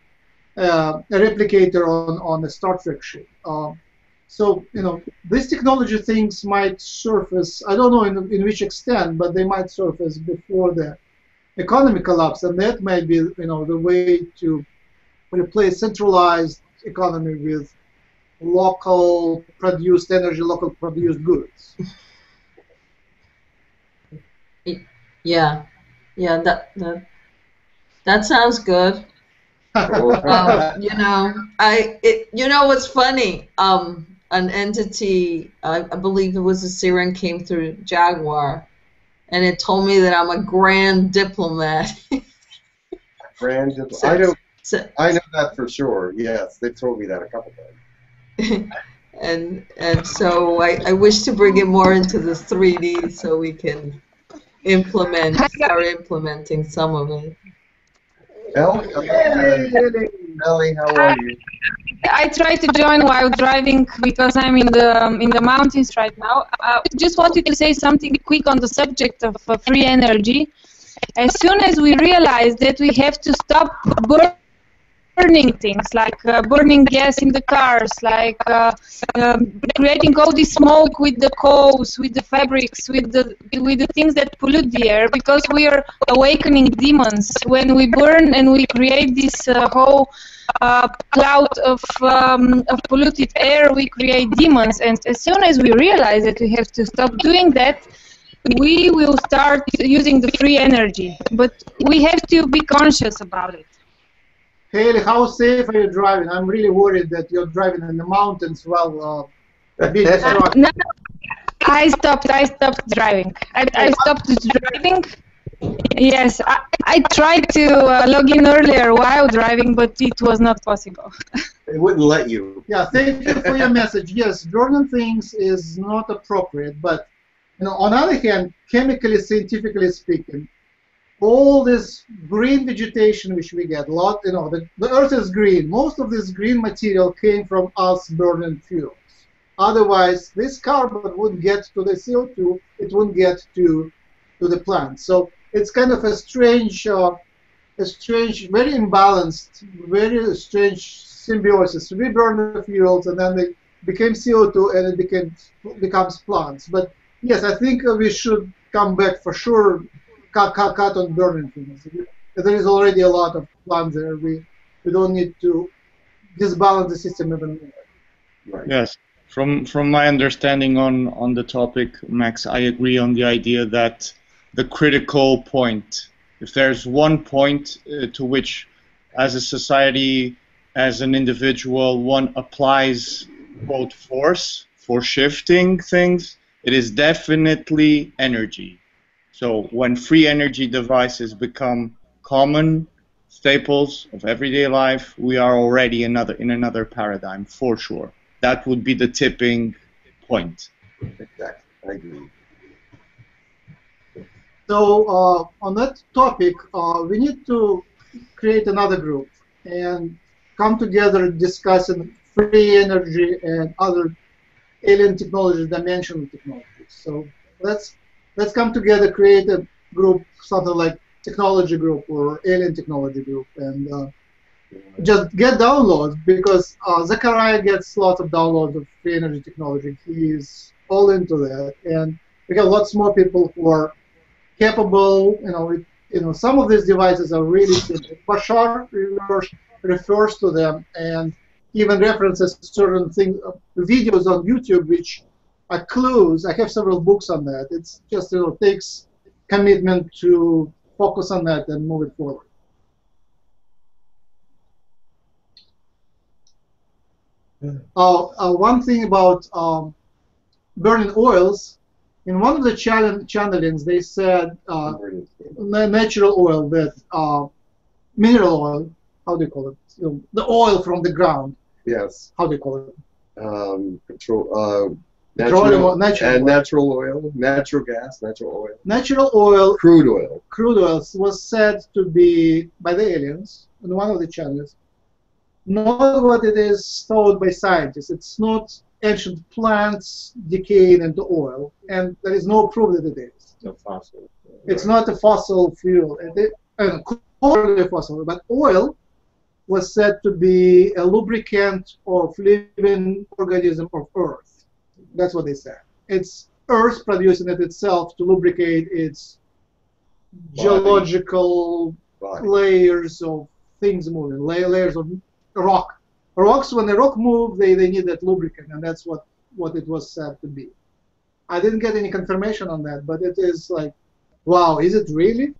uh, a replicator on, on a Star Trek ship. Uh, So, you know, these technology things might surface, I don't know in, in which extent, but they might surface before the economy collapse, and that might be, you know, the way to replace centralized economy with local produced energy, local produced goods. Yeah, yeah, that, that, that sounds good. um, you know, I. It, you know what's funny? Um, an entity, I, I believe it was a Siren, came through Jaguar, and it told me that I'm a grand diplomat. Grand diplomat. So, I know. So, I know that for sure. Yes, they've told me that a couple times. and and so I, I wish to bring it more into the three D so we can implement, start implementing some of it. Ellie, how are you? I tried to join while driving because I'm in the um, in the mountains right now. I just wanted to say something quick on the subject of uh, free energy. As soon as we realize that we have to stop burning things, like uh, burning gas in the cars, like uh, um, creating all this smoke with the coals, with the fabrics, with the with the things that pollute the air, because we are awakening demons when we burn and we create this uh, whole uh, cloud of um, of polluted air. We create demons, and as soon as we realize that we have to stop doing that, we will start using the free energy. But we have to be conscious about it. Haley, how safe are you driving? I'm really worried that you're driving in the mountains while uh, being struck. No, I stopped. I stopped driving. I, I stopped driving. Yes, I, I tried to uh, log in earlier while driving, but it was not possible. It wouldn't let you. Yeah, thank you for your message. Yes, burning things is not appropriate, but you know, on the other hand, chemically, scientifically speaking, all this green vegetation which we get, lot, you know, the, the earth is green. Most of this green material came from us burning fuels. Otherwise, this carbon wouldn't get to the C O two. It wouldn't get to to the plant. So it's kind of a strange, uh, a strange, very imbalanced, very strange symbiosis. We burn the fuels, and then they became C O two, and it became becomes plants. But yes, I think we should come back for sure. Cut, cut, cut on burning things. There is already a lot of plants there. We, we don't need to disbalance the system even more. Right. Yes. From from my understanding on, on the topic, Max, I agree on the idea that the critical point, if there's one point uh, to which, as a society, as an individual, one applies, quote, force for shifting things, it is definitely energy. So when free energy devices become common staples of everyday life, we are already another in another paradigm, for sure. That would be the tipping point. Exactly, I agree. So uh, on that topic, uh, we need to create another group and come together discussing free energy and other alien technologies, dimensional technologies. So let's Let's come together, create a group, something like technology group or alien technology group, and uh, just get downloads, because uh, Zachariah gets lots of downloads of free energy technology. He's all into that, and we got lots more people who are capable. You know, it, you know, some of these devices are really simple. Bashar refers, refers to them, and even references certain things, uh, videos on YouTube, which. Uh, clues. I have several books on that. It's just, you know, takes commitment to focus on that and move it forward. Yeah. Uh, uh, one thing about um, burning oils in one of the channelings, they said uh, natural oil, that uh, mineral oil, how do you call it? You know, the oil from the ground. Yes. How do you call it? Um, control, uh, natural, natural, and oil. natural oil, natural gas, natural oil. Natural oil. Crude oil. Crude oil was said to be, by the aliens, in one of the channels, not what it is thought by scientists. It's not ancient plants decaying into oil, and there is no proof that it is. It's a fossil. It's not a fossil fuel, and it, and a fossil, but oil was said to be a lubricant of living organism of Earth. That's what they said. It's Earth producing it itself to lubricate its Body. geological Body. layers of things moving, layers of rock. Rocks, when the rock move, they, they need that lubricant, and that's what, what it was said to be. I didn't get any confirmation on that, but it is like, wow, is it really?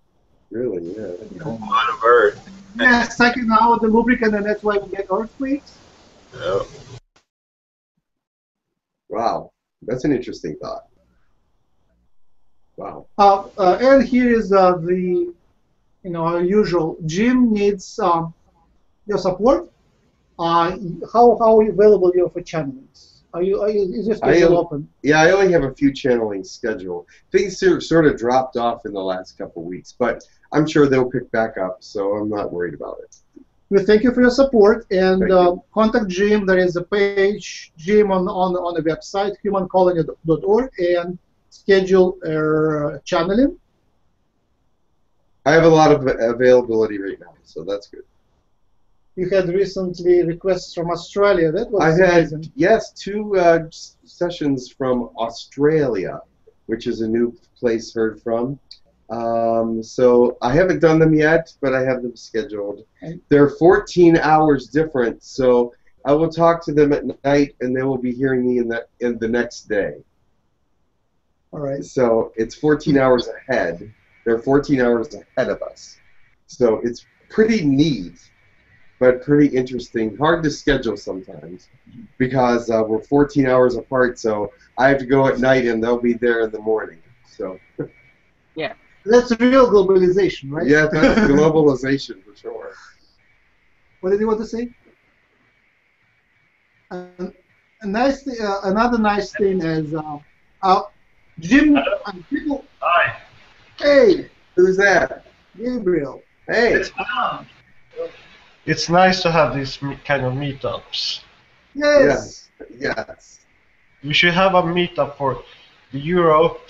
Really, yeah. You know, a lot of Earth. Yeah, sucking out the lubricant, and that's why we get earthquakes. Oh. Wow, that's an interesting thought. Wow. Uh, uh, and here is uh, the, you know, our usual. Jim needs um, your support. Uh, how how available you are for channelings? Are you, are you is your schedule am, open? Yeah, I only have a few channelings scheduled. Things sort of dropped off in the last couple of weeks, but I'm sure they'll pick back up, so I'm not worried about it. We thank you for your support, and uh, contact Jim. There is a page, Jim, on on on the website human colony dot org, and schedule uh, channeling. I have a lot of availability right now, so that's good. You had recently requests from Australia. That was I amazing. had yes, two uh, sessions from Australia, which is a new place heard from. Um, so I haven't done them yet, but I have them scheduled. Okay. They're fourteen hours different, so I will talk to them at night, and they will be hearing me in the in the next day. All right. So it's fourteen hours ahead. They're fourteen hours ahead of us. So it's pretty neat. But pretty interesting. Hard to schedule sometimes because uh, we're fourteen hours apart. So I have to go at night, and they'll be there in the morning. So yeah, that's real globalization, right? Yeah, that's globalization for sure. What did you want to say? Uh, a nice, th uh, another nice thing is, uh, uh, Jim. People... Hi. Hey, who's that? Gabriel. Hey. It's Tom. It's nice to have these kind of meetups. Yes. yes, yes. We should have a meetup for Europe.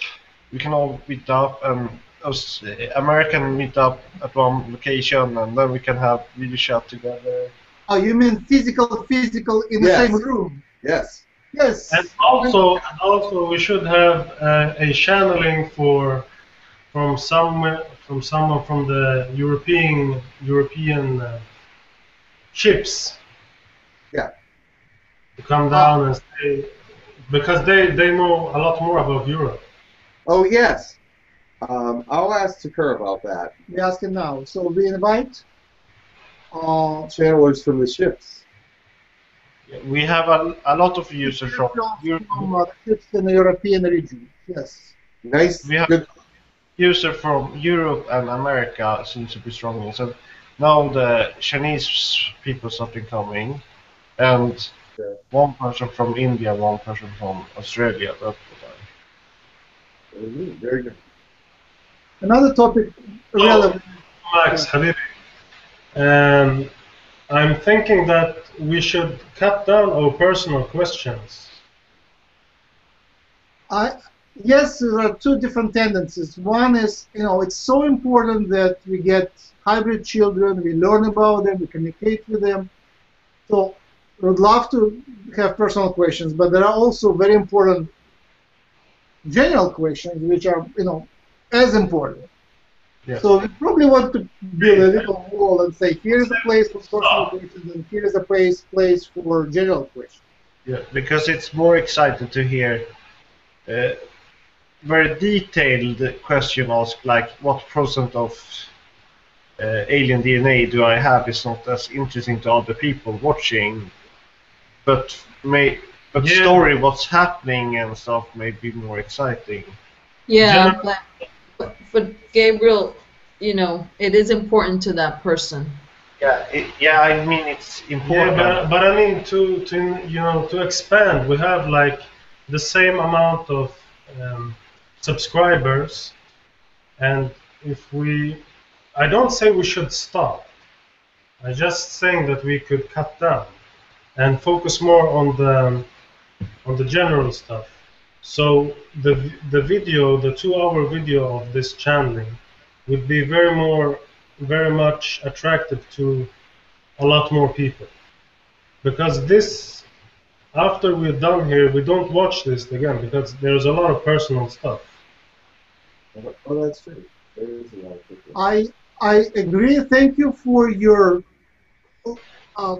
We can all meet up, and us American meet up at one location, and then we can have video chat together. Oh, you mean physical, physical in yes. the same room? Yes. Yes. And also, and also, we should have uh, a channeling for from some from someone from the European European. Uh, Ships. Yeah. To come down uh, and stay, because they they know a lot more about Europe. Oh yes. Um, I'll ask Tekkrr about that. We ask him now. So we invite uh, channelers from the ships. Yeah, we have a, a lot of users from Europe. From ships in the European region. Yes. Nice. We have good users from Europe and America seems to be strong. So now the Chinese people started coming, and one person from India, one person from Australia. That's what I... Very good. Another topic. Relevant. Oh, Max, Habibi. Um, I'm thinking that we should cut down our personal questions. I. Yes, there are two different tendencies. One is, you know, it's so important that we get hybrid children, we learn about them, we communicate with them. So I would love to have personal questions, but there are also very important general questions, which are, you know, as important. Yes. So we probably want to build a little wall and say, here is a place for personal questions, and here is a place, place for general questions. Yeah, because it's more exciting to hear uh, very detailed question asked, like what percent of uh, alien D N A do I have? Is not as interesting to other people watching, but may but yeah. story what's happening and stuff may be more exciting. Yeah, but, but for Gabriel, you know, it is important to that person. Yeah, it, yeah. I mean, it's important. Yeah, but, but I mean, to to you know, to expand, we have like the same amount of um, subscribers, and if we, I don't say we should stop. I'm just saying that we could cut down and focus more on the on the general stuff. So the the video, the two-hour video of this channeling, would be very more. very much attractive to a lot more people, because this, after we're done here, we don't watch this again because there's a lot of personal stuff. Oh, that's true. There is a lot of people. I I agree. Thank you for your uh,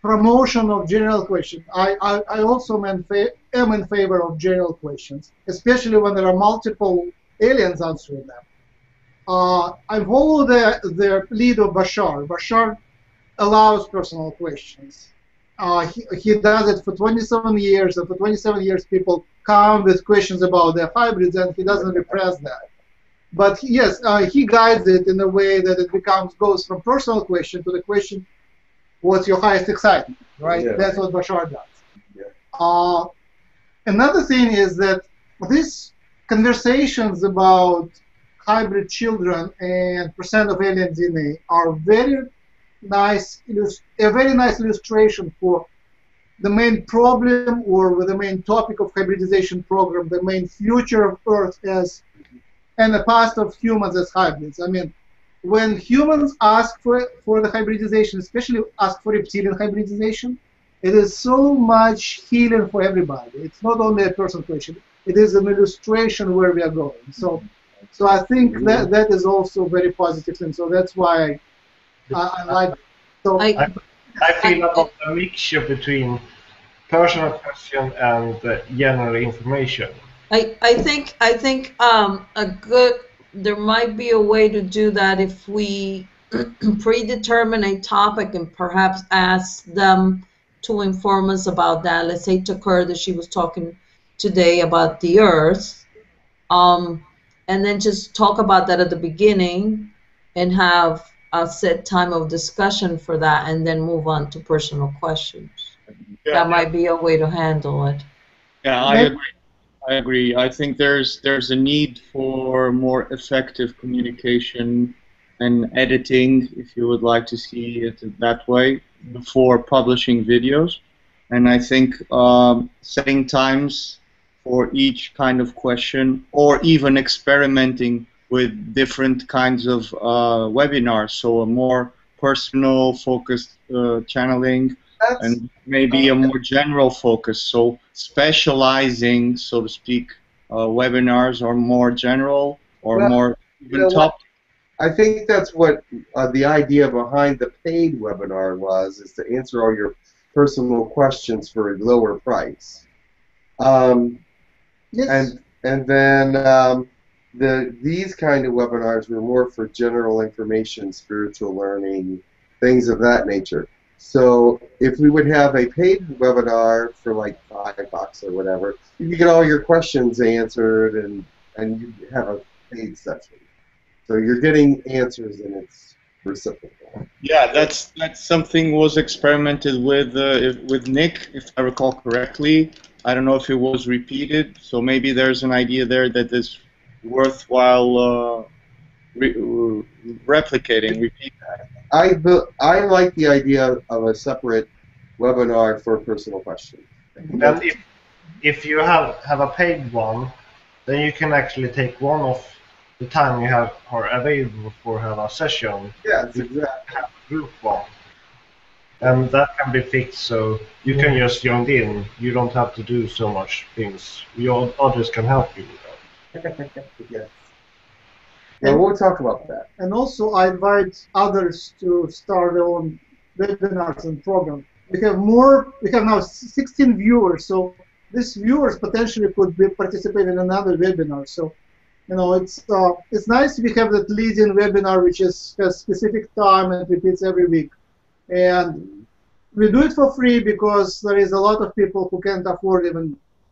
promotion of general questions. I I, I also am in, fa am in favor of general questions, especially when there are multiple aliens answering them. Uh, I follow the, the lead of Bashar. Bashar allows personal questions. Uh, he, he does it for twenty-seven years, and for twenty-seven years people come with questions about their hybrids, and he doesn't repress that. But yes, uh, he guides it in a way that it becomes goes from personal question to the question, what's your highest excitement, right? Yeah. That's what Bashar does. Yeah. Uh, another thing is that these conversations about hybrid children and percent of alien D N A are very nice, a very nice illustration for the main problem or the main topic of hybridization program, the main future of Earth as and the past of humans as hybrids. I mean, when humans ask for, for the hybridization, especially ask for reptilian hybridization, it is so much healing for everybody. It's not only a personal question. It is an illustration where we are going. So. So I think that that is also very positive, and so that's why I, I, I like. So I, I, I feel I, about I, a mixture between personal question and uh, general information. I I think I think um, a good there might be a way to do that if we predetermine a topic and perhaps ask them to inform us about that. Let's say Tekkrr, that she was talking today about the Earth. Um, And then just talk about that at the beginning and have a set time of discussion for that, and then move on to personal questions. Yeah, that might be a way to handle it. Yeah, I agree. I agree. I think there's there's a need for more effective communication and editing, if you would like to see it that way, before publishing videos. And I think um, setting times for each kind of question, or even experimenting with different kinds of uh, webinars, so a more personal focused uh, channeling, That's, and maybe uh, a more general focus, so specializing, so to speak, uh, webinars are more general, or well, more even you know top. What? I think that's what uh, the idea behind the paid webinar was, is to answer all your personal questions for a lower price. Um, Yes. And and then um, the these kind of webinars were more for general information, spiritual learning, things of that nature. So if we would have a paid webinar for like five bucks or whatever, you could get all your questions answered, and and you have a paid session. So you're getting answers, and it's reciprocal. Yeah, that's that's something was experimented with uh, if, with Nick, if I recall correctly. I don't know if it was repeated, so maybe there's an idea there that is worthwhile uh, re replicating. Repeat that. I, I like the idea of a separate webinar for personal questions. And if, if you have, have a paid one, then you can actually take one off the time you have are available for have a session. Yes, exactly. Have a group one. And that can be fixed, so you yeah. can just join in. You don't have to do so much things. Your others can help you with that. Yes. Yeah, and we'll talk about that. And also, I invite others to start their own webinars and programs. We have more. We have now sixteen viewers, so these viewers potentially could be participating in another webinar. So, you know, it's uh, it's nice we have that leading webinar, which is has specific time and repeats every week. And we do it for free because there is a lot of people who can't afford even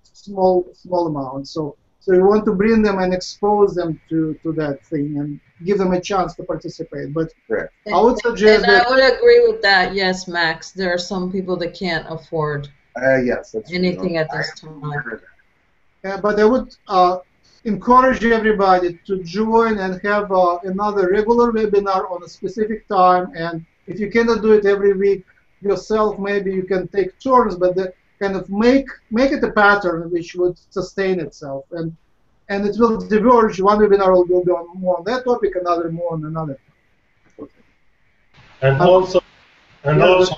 small small amounts. So So you want to bring them and expose them to, to that thing and give them a chance to participate. But correct. I would suggest and that... I would agree with that, yes, Max. There are some people that can't afford uh, yes, that's anything true. at this I time. Yeah, but I would uh, encourage everybody to join and have uh, another regular webinar on a specific time. And if you cannot do it every week yourself, maybe you can take turns, but the kind of make make it a pattern which would sustain itself, and and it will diverge. One webinar will go on more on that topic, another more on another. And um, also, and yeah, also,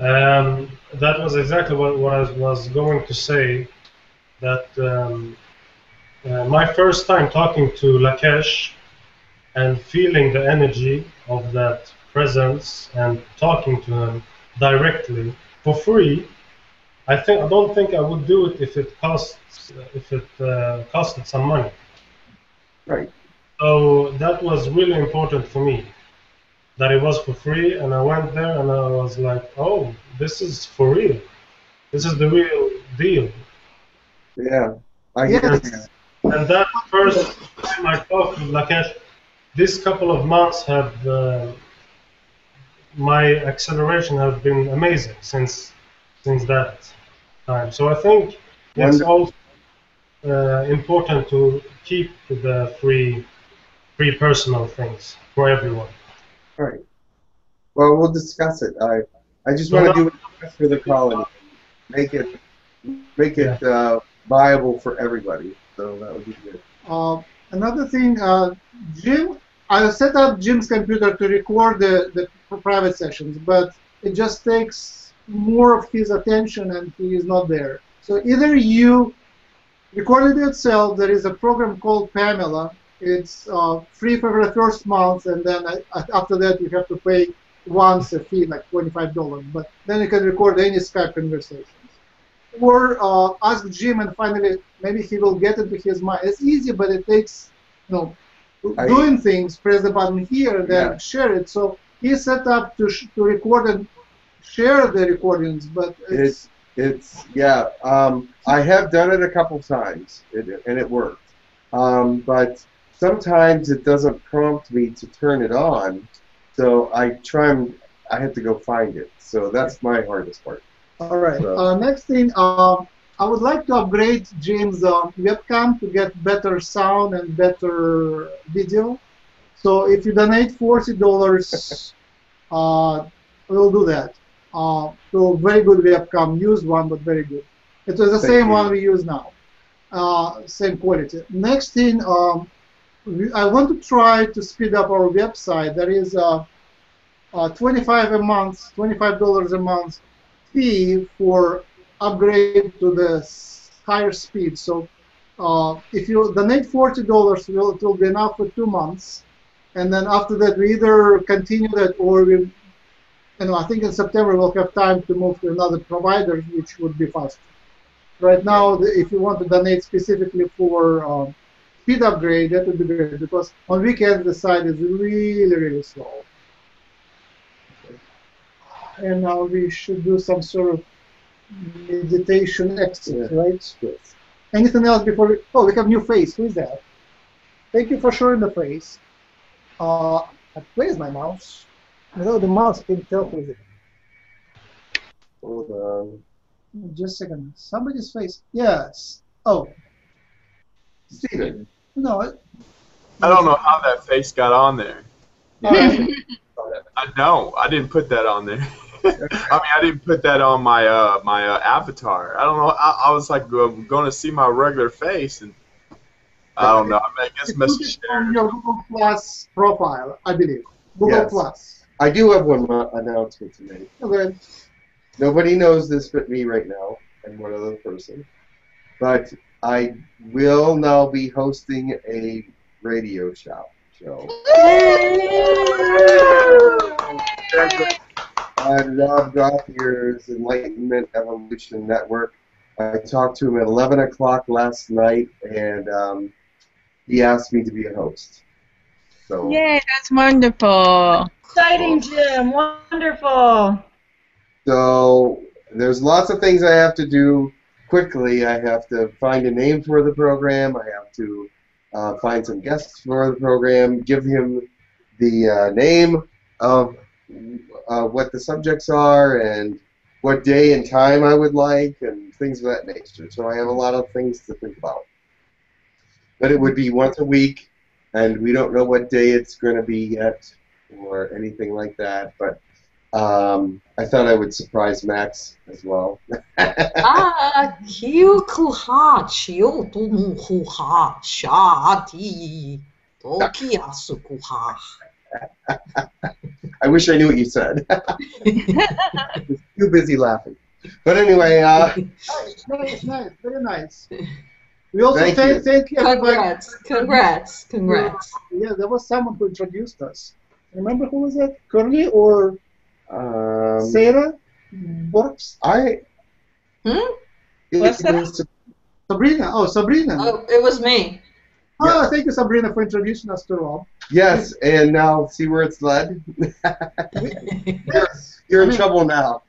um, that was exactly what, what I was going to say. That um, uh, my first time talking to Lakesh and feeling the energy of that presence and talking to him directly. For free, I think I don't think I would do it if it costs if it uh, costed some money. Right. So that was really important for me, that it was for free, and I went there and I was like, oh, this is for real. This is the real deal. Yeah, I hear you. And that first time I talked with Lakesh, this couple of months have. Uh, my acceleration has been amazing since since that time. So I think it's also uh, important to keep the free free personal things for everyone. All right. Well, we'll discuss it. I I just want to do it for the colony, make it make it yeah. uh, viable for everybody. So that would be good. Uh, another thing, uh, Jim. I set up Jim's computer to record the, the private sessions, but it just takes more of his attention and he is not there. So either you record it yourself, there is a program called Pamela. It's uh, free for the first month, and then I, after that you have to pay once a fee, like twenty-five dollars. But then you can record any Skype conversations. Or uh, ask Jim, and finally maybe he will get it to his mind. It's easy, but it takes, you know, doing things, press the button here, and then yeah. share it. So he's set up to sh to record and share the recordings, but it's it's, it's yeah. Um, I have done it a couple times, it, and it worked. Um, but sometimes it doesn't prompt me to turn it on, so I try and I have to go find it. So that's my hardest part. All right. So. Uh, next thing. Um, I would like to upgrade James' uh, webcam to get better sound and better video. So if you donate forty dollars, uh, we'll do that. Uh, so very good webcam. Used one, but very good. It was the Thank same you. one we use now. Uh, same quality. Next thing, um, we, I want to try to speed up our website. There is a, a twenty-five dollars a month, twenty-five dollars a month fee for upgrade to the higher speed. So uh, if you donate forty dollars, it will, it will be enough for two months. And then after that, we either continue that or we, you know, I think in September we'll have time to move to another provider, which would be faster. Right now, the, if you want to donate specifically for um, speed upgrade, that would be great, because on weekends the site is really, really slow. Okay. And now we should do some sort of meditation exercise, yeah. right? Yes. Anything else before we... Oh, we have new face. Who is that? Thank you for showing the face. Uh, I placed my mouse. Without the mouse, I can't tell who is it. Hold on. Just a second. Somebody's face. Yes. Oh. Stephen. No. It... I don't know how that face got on there. Uh, I know. I didn't put that on there. I mean, I didn't put that on my uh, my uh, avatar. I don't know. I, I was like going to see my regular face, and I don't know. I, mean, I guess message shared. Your Google Plus profile, I believe. Google yes. Plus. I do have one announcement to make. Okay. Nobody knows this but me right now, and one other person. But I will now be hosting a radio show. show. I'm Rob Gothier's Enlightenment Evolution Network. I talked to him at eleven o'clock last night, and um, he asked me to be a host. So yay, that's wonderful. Exciting, Jim. Wonderful. So there's lots of things I have to do quickly. I have to find a name for the program. I have to uh, find some guests for the program, give him the uh, name of uh, what the subjects are and what day and time I would like and things of that nature. So I have a lot of things to think about. But it would be once a week, and we don't know what day it's going to be yet or anything like that. But um, I thought I would surprise Max as well. Ah, I wish I knew what you said. I was too busy laughing. But anyway, uh, nice, nice, nice, very nice. We also thank, thank, you. thank you. Congrats, congrats, congrats. Yeah, there was someone who introduced us. Remember who was that? Curly or um, Sarah? Borps? I. Hmm. It, What's it that? Was Sabrina. Oh, Sabrina. Oh, it was me. Oh, yeah. Thank you, Sabrina, for introducing us to all. Yes, and now see where it's led. you're, you're in trouble now.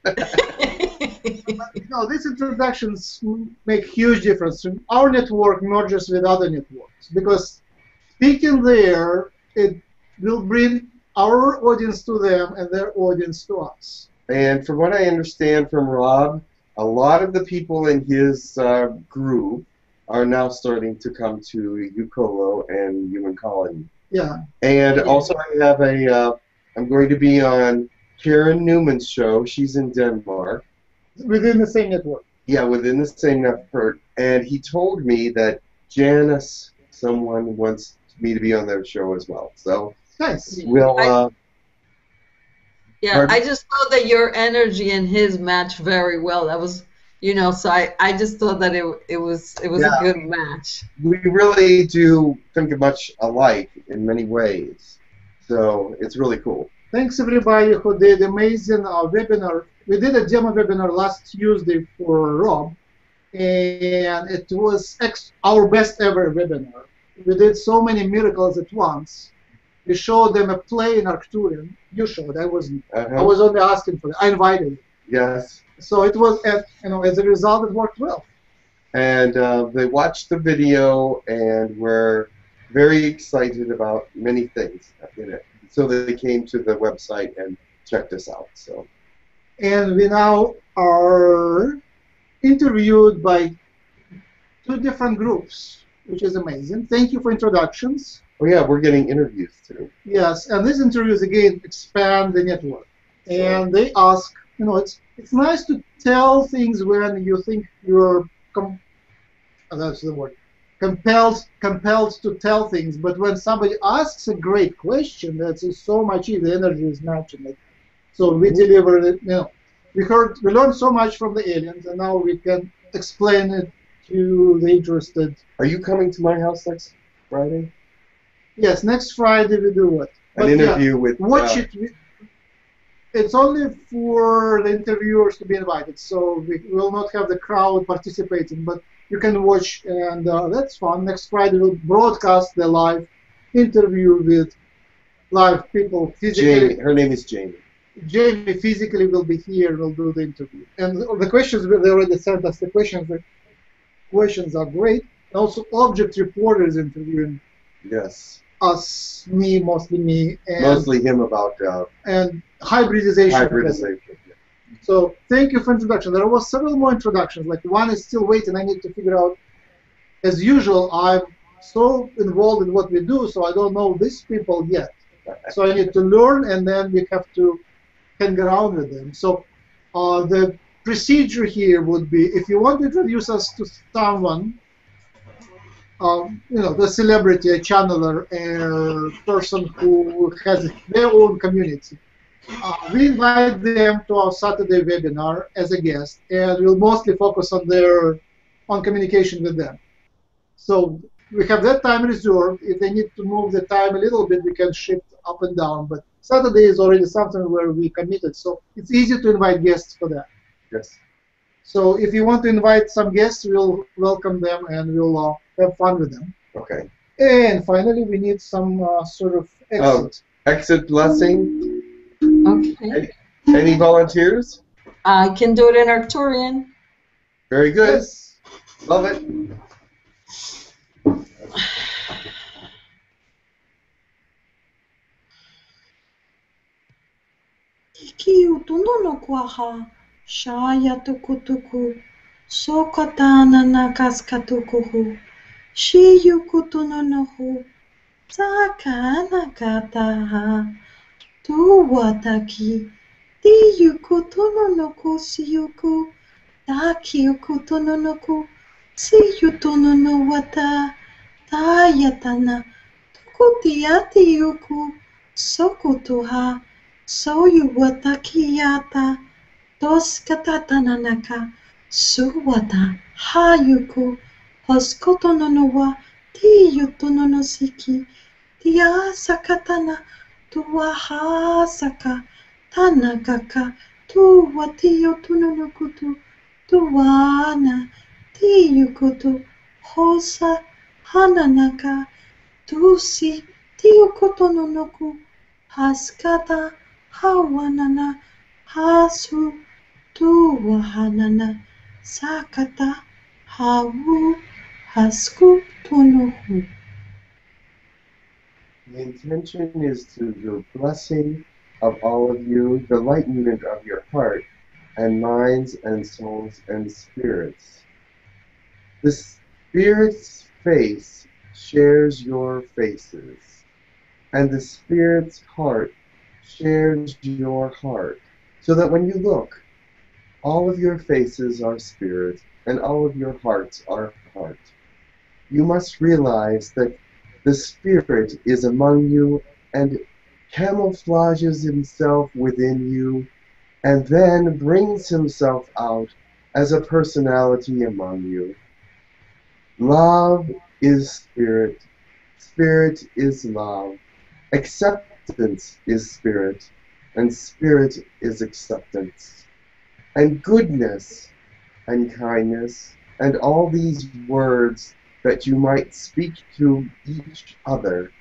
You know, these introductions make huge difference. Our network merges with other networks because speaking there, it will bring our audience to them and their audience to us. And from what I understand from Rob, a lot of the people in his uh, group are now starting to come to Ukolo and Human Colony. Yeah. And yeah. also I have a, uh, I'm going to be on Karen Newman's show. She's in Denmark. Within the same network. Yeah, within the same network. And he told me that Janice, someone wants me to be on their show as well. So nice. We'll. I, uh, yeah, pardon? I just thought that your energy and his match very well. That was, you know, so I, I just thought that it it was it was yeah. a good match. We really do think much alike in many ways. So it's really cool. Thanks everybody who did amazing uh, webinar. We did a demo webinar last Tuesday for Rob, and it was ex our best ever webinar. We did so many miracles at once. We showed them a play in Arcturian. You showed. I wasn't. Uh-huh. I was only asking for it. I invited. Yes. So it was, as, you know, as a result, it worked well. And uh, they watched the video and were very excited about many things in it. So they came to the website and checked us out. So. And we now are interviewed by two different groups, which is amazing. Thank you for introductions. Oh, yeah, we're getting interviews, too. Yes, and these interviews, again, expand the network. And they ask, you know, it's it's nice to tell things when you think you're, com oh, that's the word, compelled, compelled to tell things. But when somebody asks a great question, that's so much easier. The energy is matching it. So we delivered it. You know, we heard, we learned so much from the aliens, and now we can explain it to the interested. Are you coming to my house next Friday? Yes, next Friday we do what? An interview yeah, with. Watch uh, it. We, it's only for the interviewers to be invited, so we will not have the crowd participating. But you can watch, and uh, that's fun. Next Friday we'll broadcast the live interview with live people physically. Jamie. Her name is Jamie. Jamie physically will be here. We'll do the interview, and the questions they already sent us. The questions, the questions are great. Also, object reporters interviewing. Yes. Us, me, mostly me, and mostly him about uh, and hybridization. Hybridization. Yeah. So thank you for introduction. There was several more introductions. Like one is still waiting. I need to figure out. As usual, I'm so involved in what we do, so I don't know these people yet. So I need to learn, and then we have to. Hang around with them. So uh, the procedure here would be, if you want to introduce us to someone, um, you know, the celebrity, a channeler, a person who has their own community, uh, we invite them to our Saturday webinar as a guest, and we'll mostly focus on their on communication with them. So we have that time reserved. If they need to move the time a little bit, we can shift up and down, but Saturday is already something where we committed, so it's easy to invite guests for that. Yes. So if you want to invite some guests, we'll welcome them and we'll uh, have fun with them. Okay. And finally, we need some uh, sort of exit. Oh, exit blessing. Okay. Any, any volunteers? I can do it in Arcturian. Very good. Yes. Love it. Kikiu tundono kwaha shaya tukutuku sokatana nakaskatukuhu shiyukutunonohu sakana kataha tuwataki tiyukutunonoku siyuku takiyukutunonoku Siyutuno wata tayatana tukutiati yuku sokutuha soyu wata kiyata toskatatananaka suwata hayuku hoskotono wa tiyutuno siki tiyasakatana tuwahasaka tanakaka tuwatiyutuno kutu tuwana Tiyukutu hosa hananaka tusi tiyukutono noku haskata hawanana hasu tuwahanana sakata hawu haskutunuhu. The intention is to the blessing of all of you, the enlightenment of your heart and minds and souls and spirits. The Spirit's face shares your faces, and the Spirit's heart shares your heart, so that when you look, all of your faces are spirit, and all of your hearts are heart. You must realize that the Spirit is among you and camouflages himself within you, and then brings himself out as a personality among you. Love is spirit. Spirit is love. Acceptance is spirit. And spirit is acceptance. And goodness and kindness and all these words that you might speak to each other,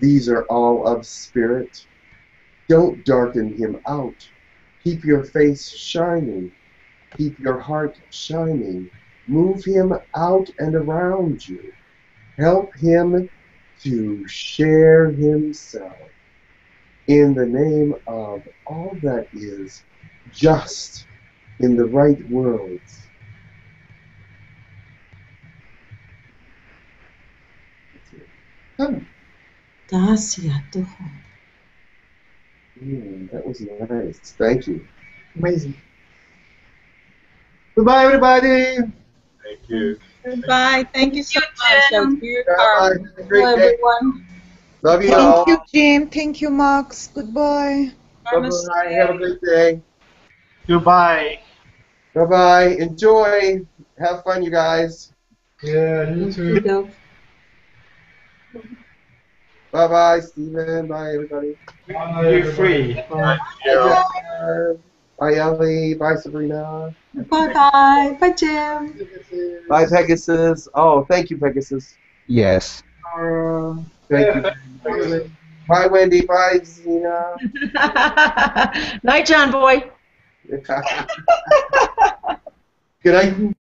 these are all of spirit. Don't darken him out. Keep your face shining. Keep your heart shining. Move him out and around you. Help him to share himself. In the name of all that is just in the right worlds. Come. Mm, that was nice. Thank you. Amazing. Goodbye, everybody. Thank you. Goodbye. Thank you so much. That was beautiful. Hello, everyone. Love you all. Thank you, Jim. Thank you, Max. Goodbye. Bye-bye. Have a great day. Goodbye. Bye-bye. Enjoy. Have fun, you guys. Yeah, you too. Bye-bye, Stephen. Bye, everybody. You're free. Bye. Bye. Bye, Ellie. Bye, Sabrina. Bye-bye. Bye, Jim. Pegasus. Bye, Pegasus. Oh, thank you, Pegasus. Yes. Uh, thank yeah, you. Pegasus. Bye, Wendy. Bye, Zina. Night, John Boy. Good night.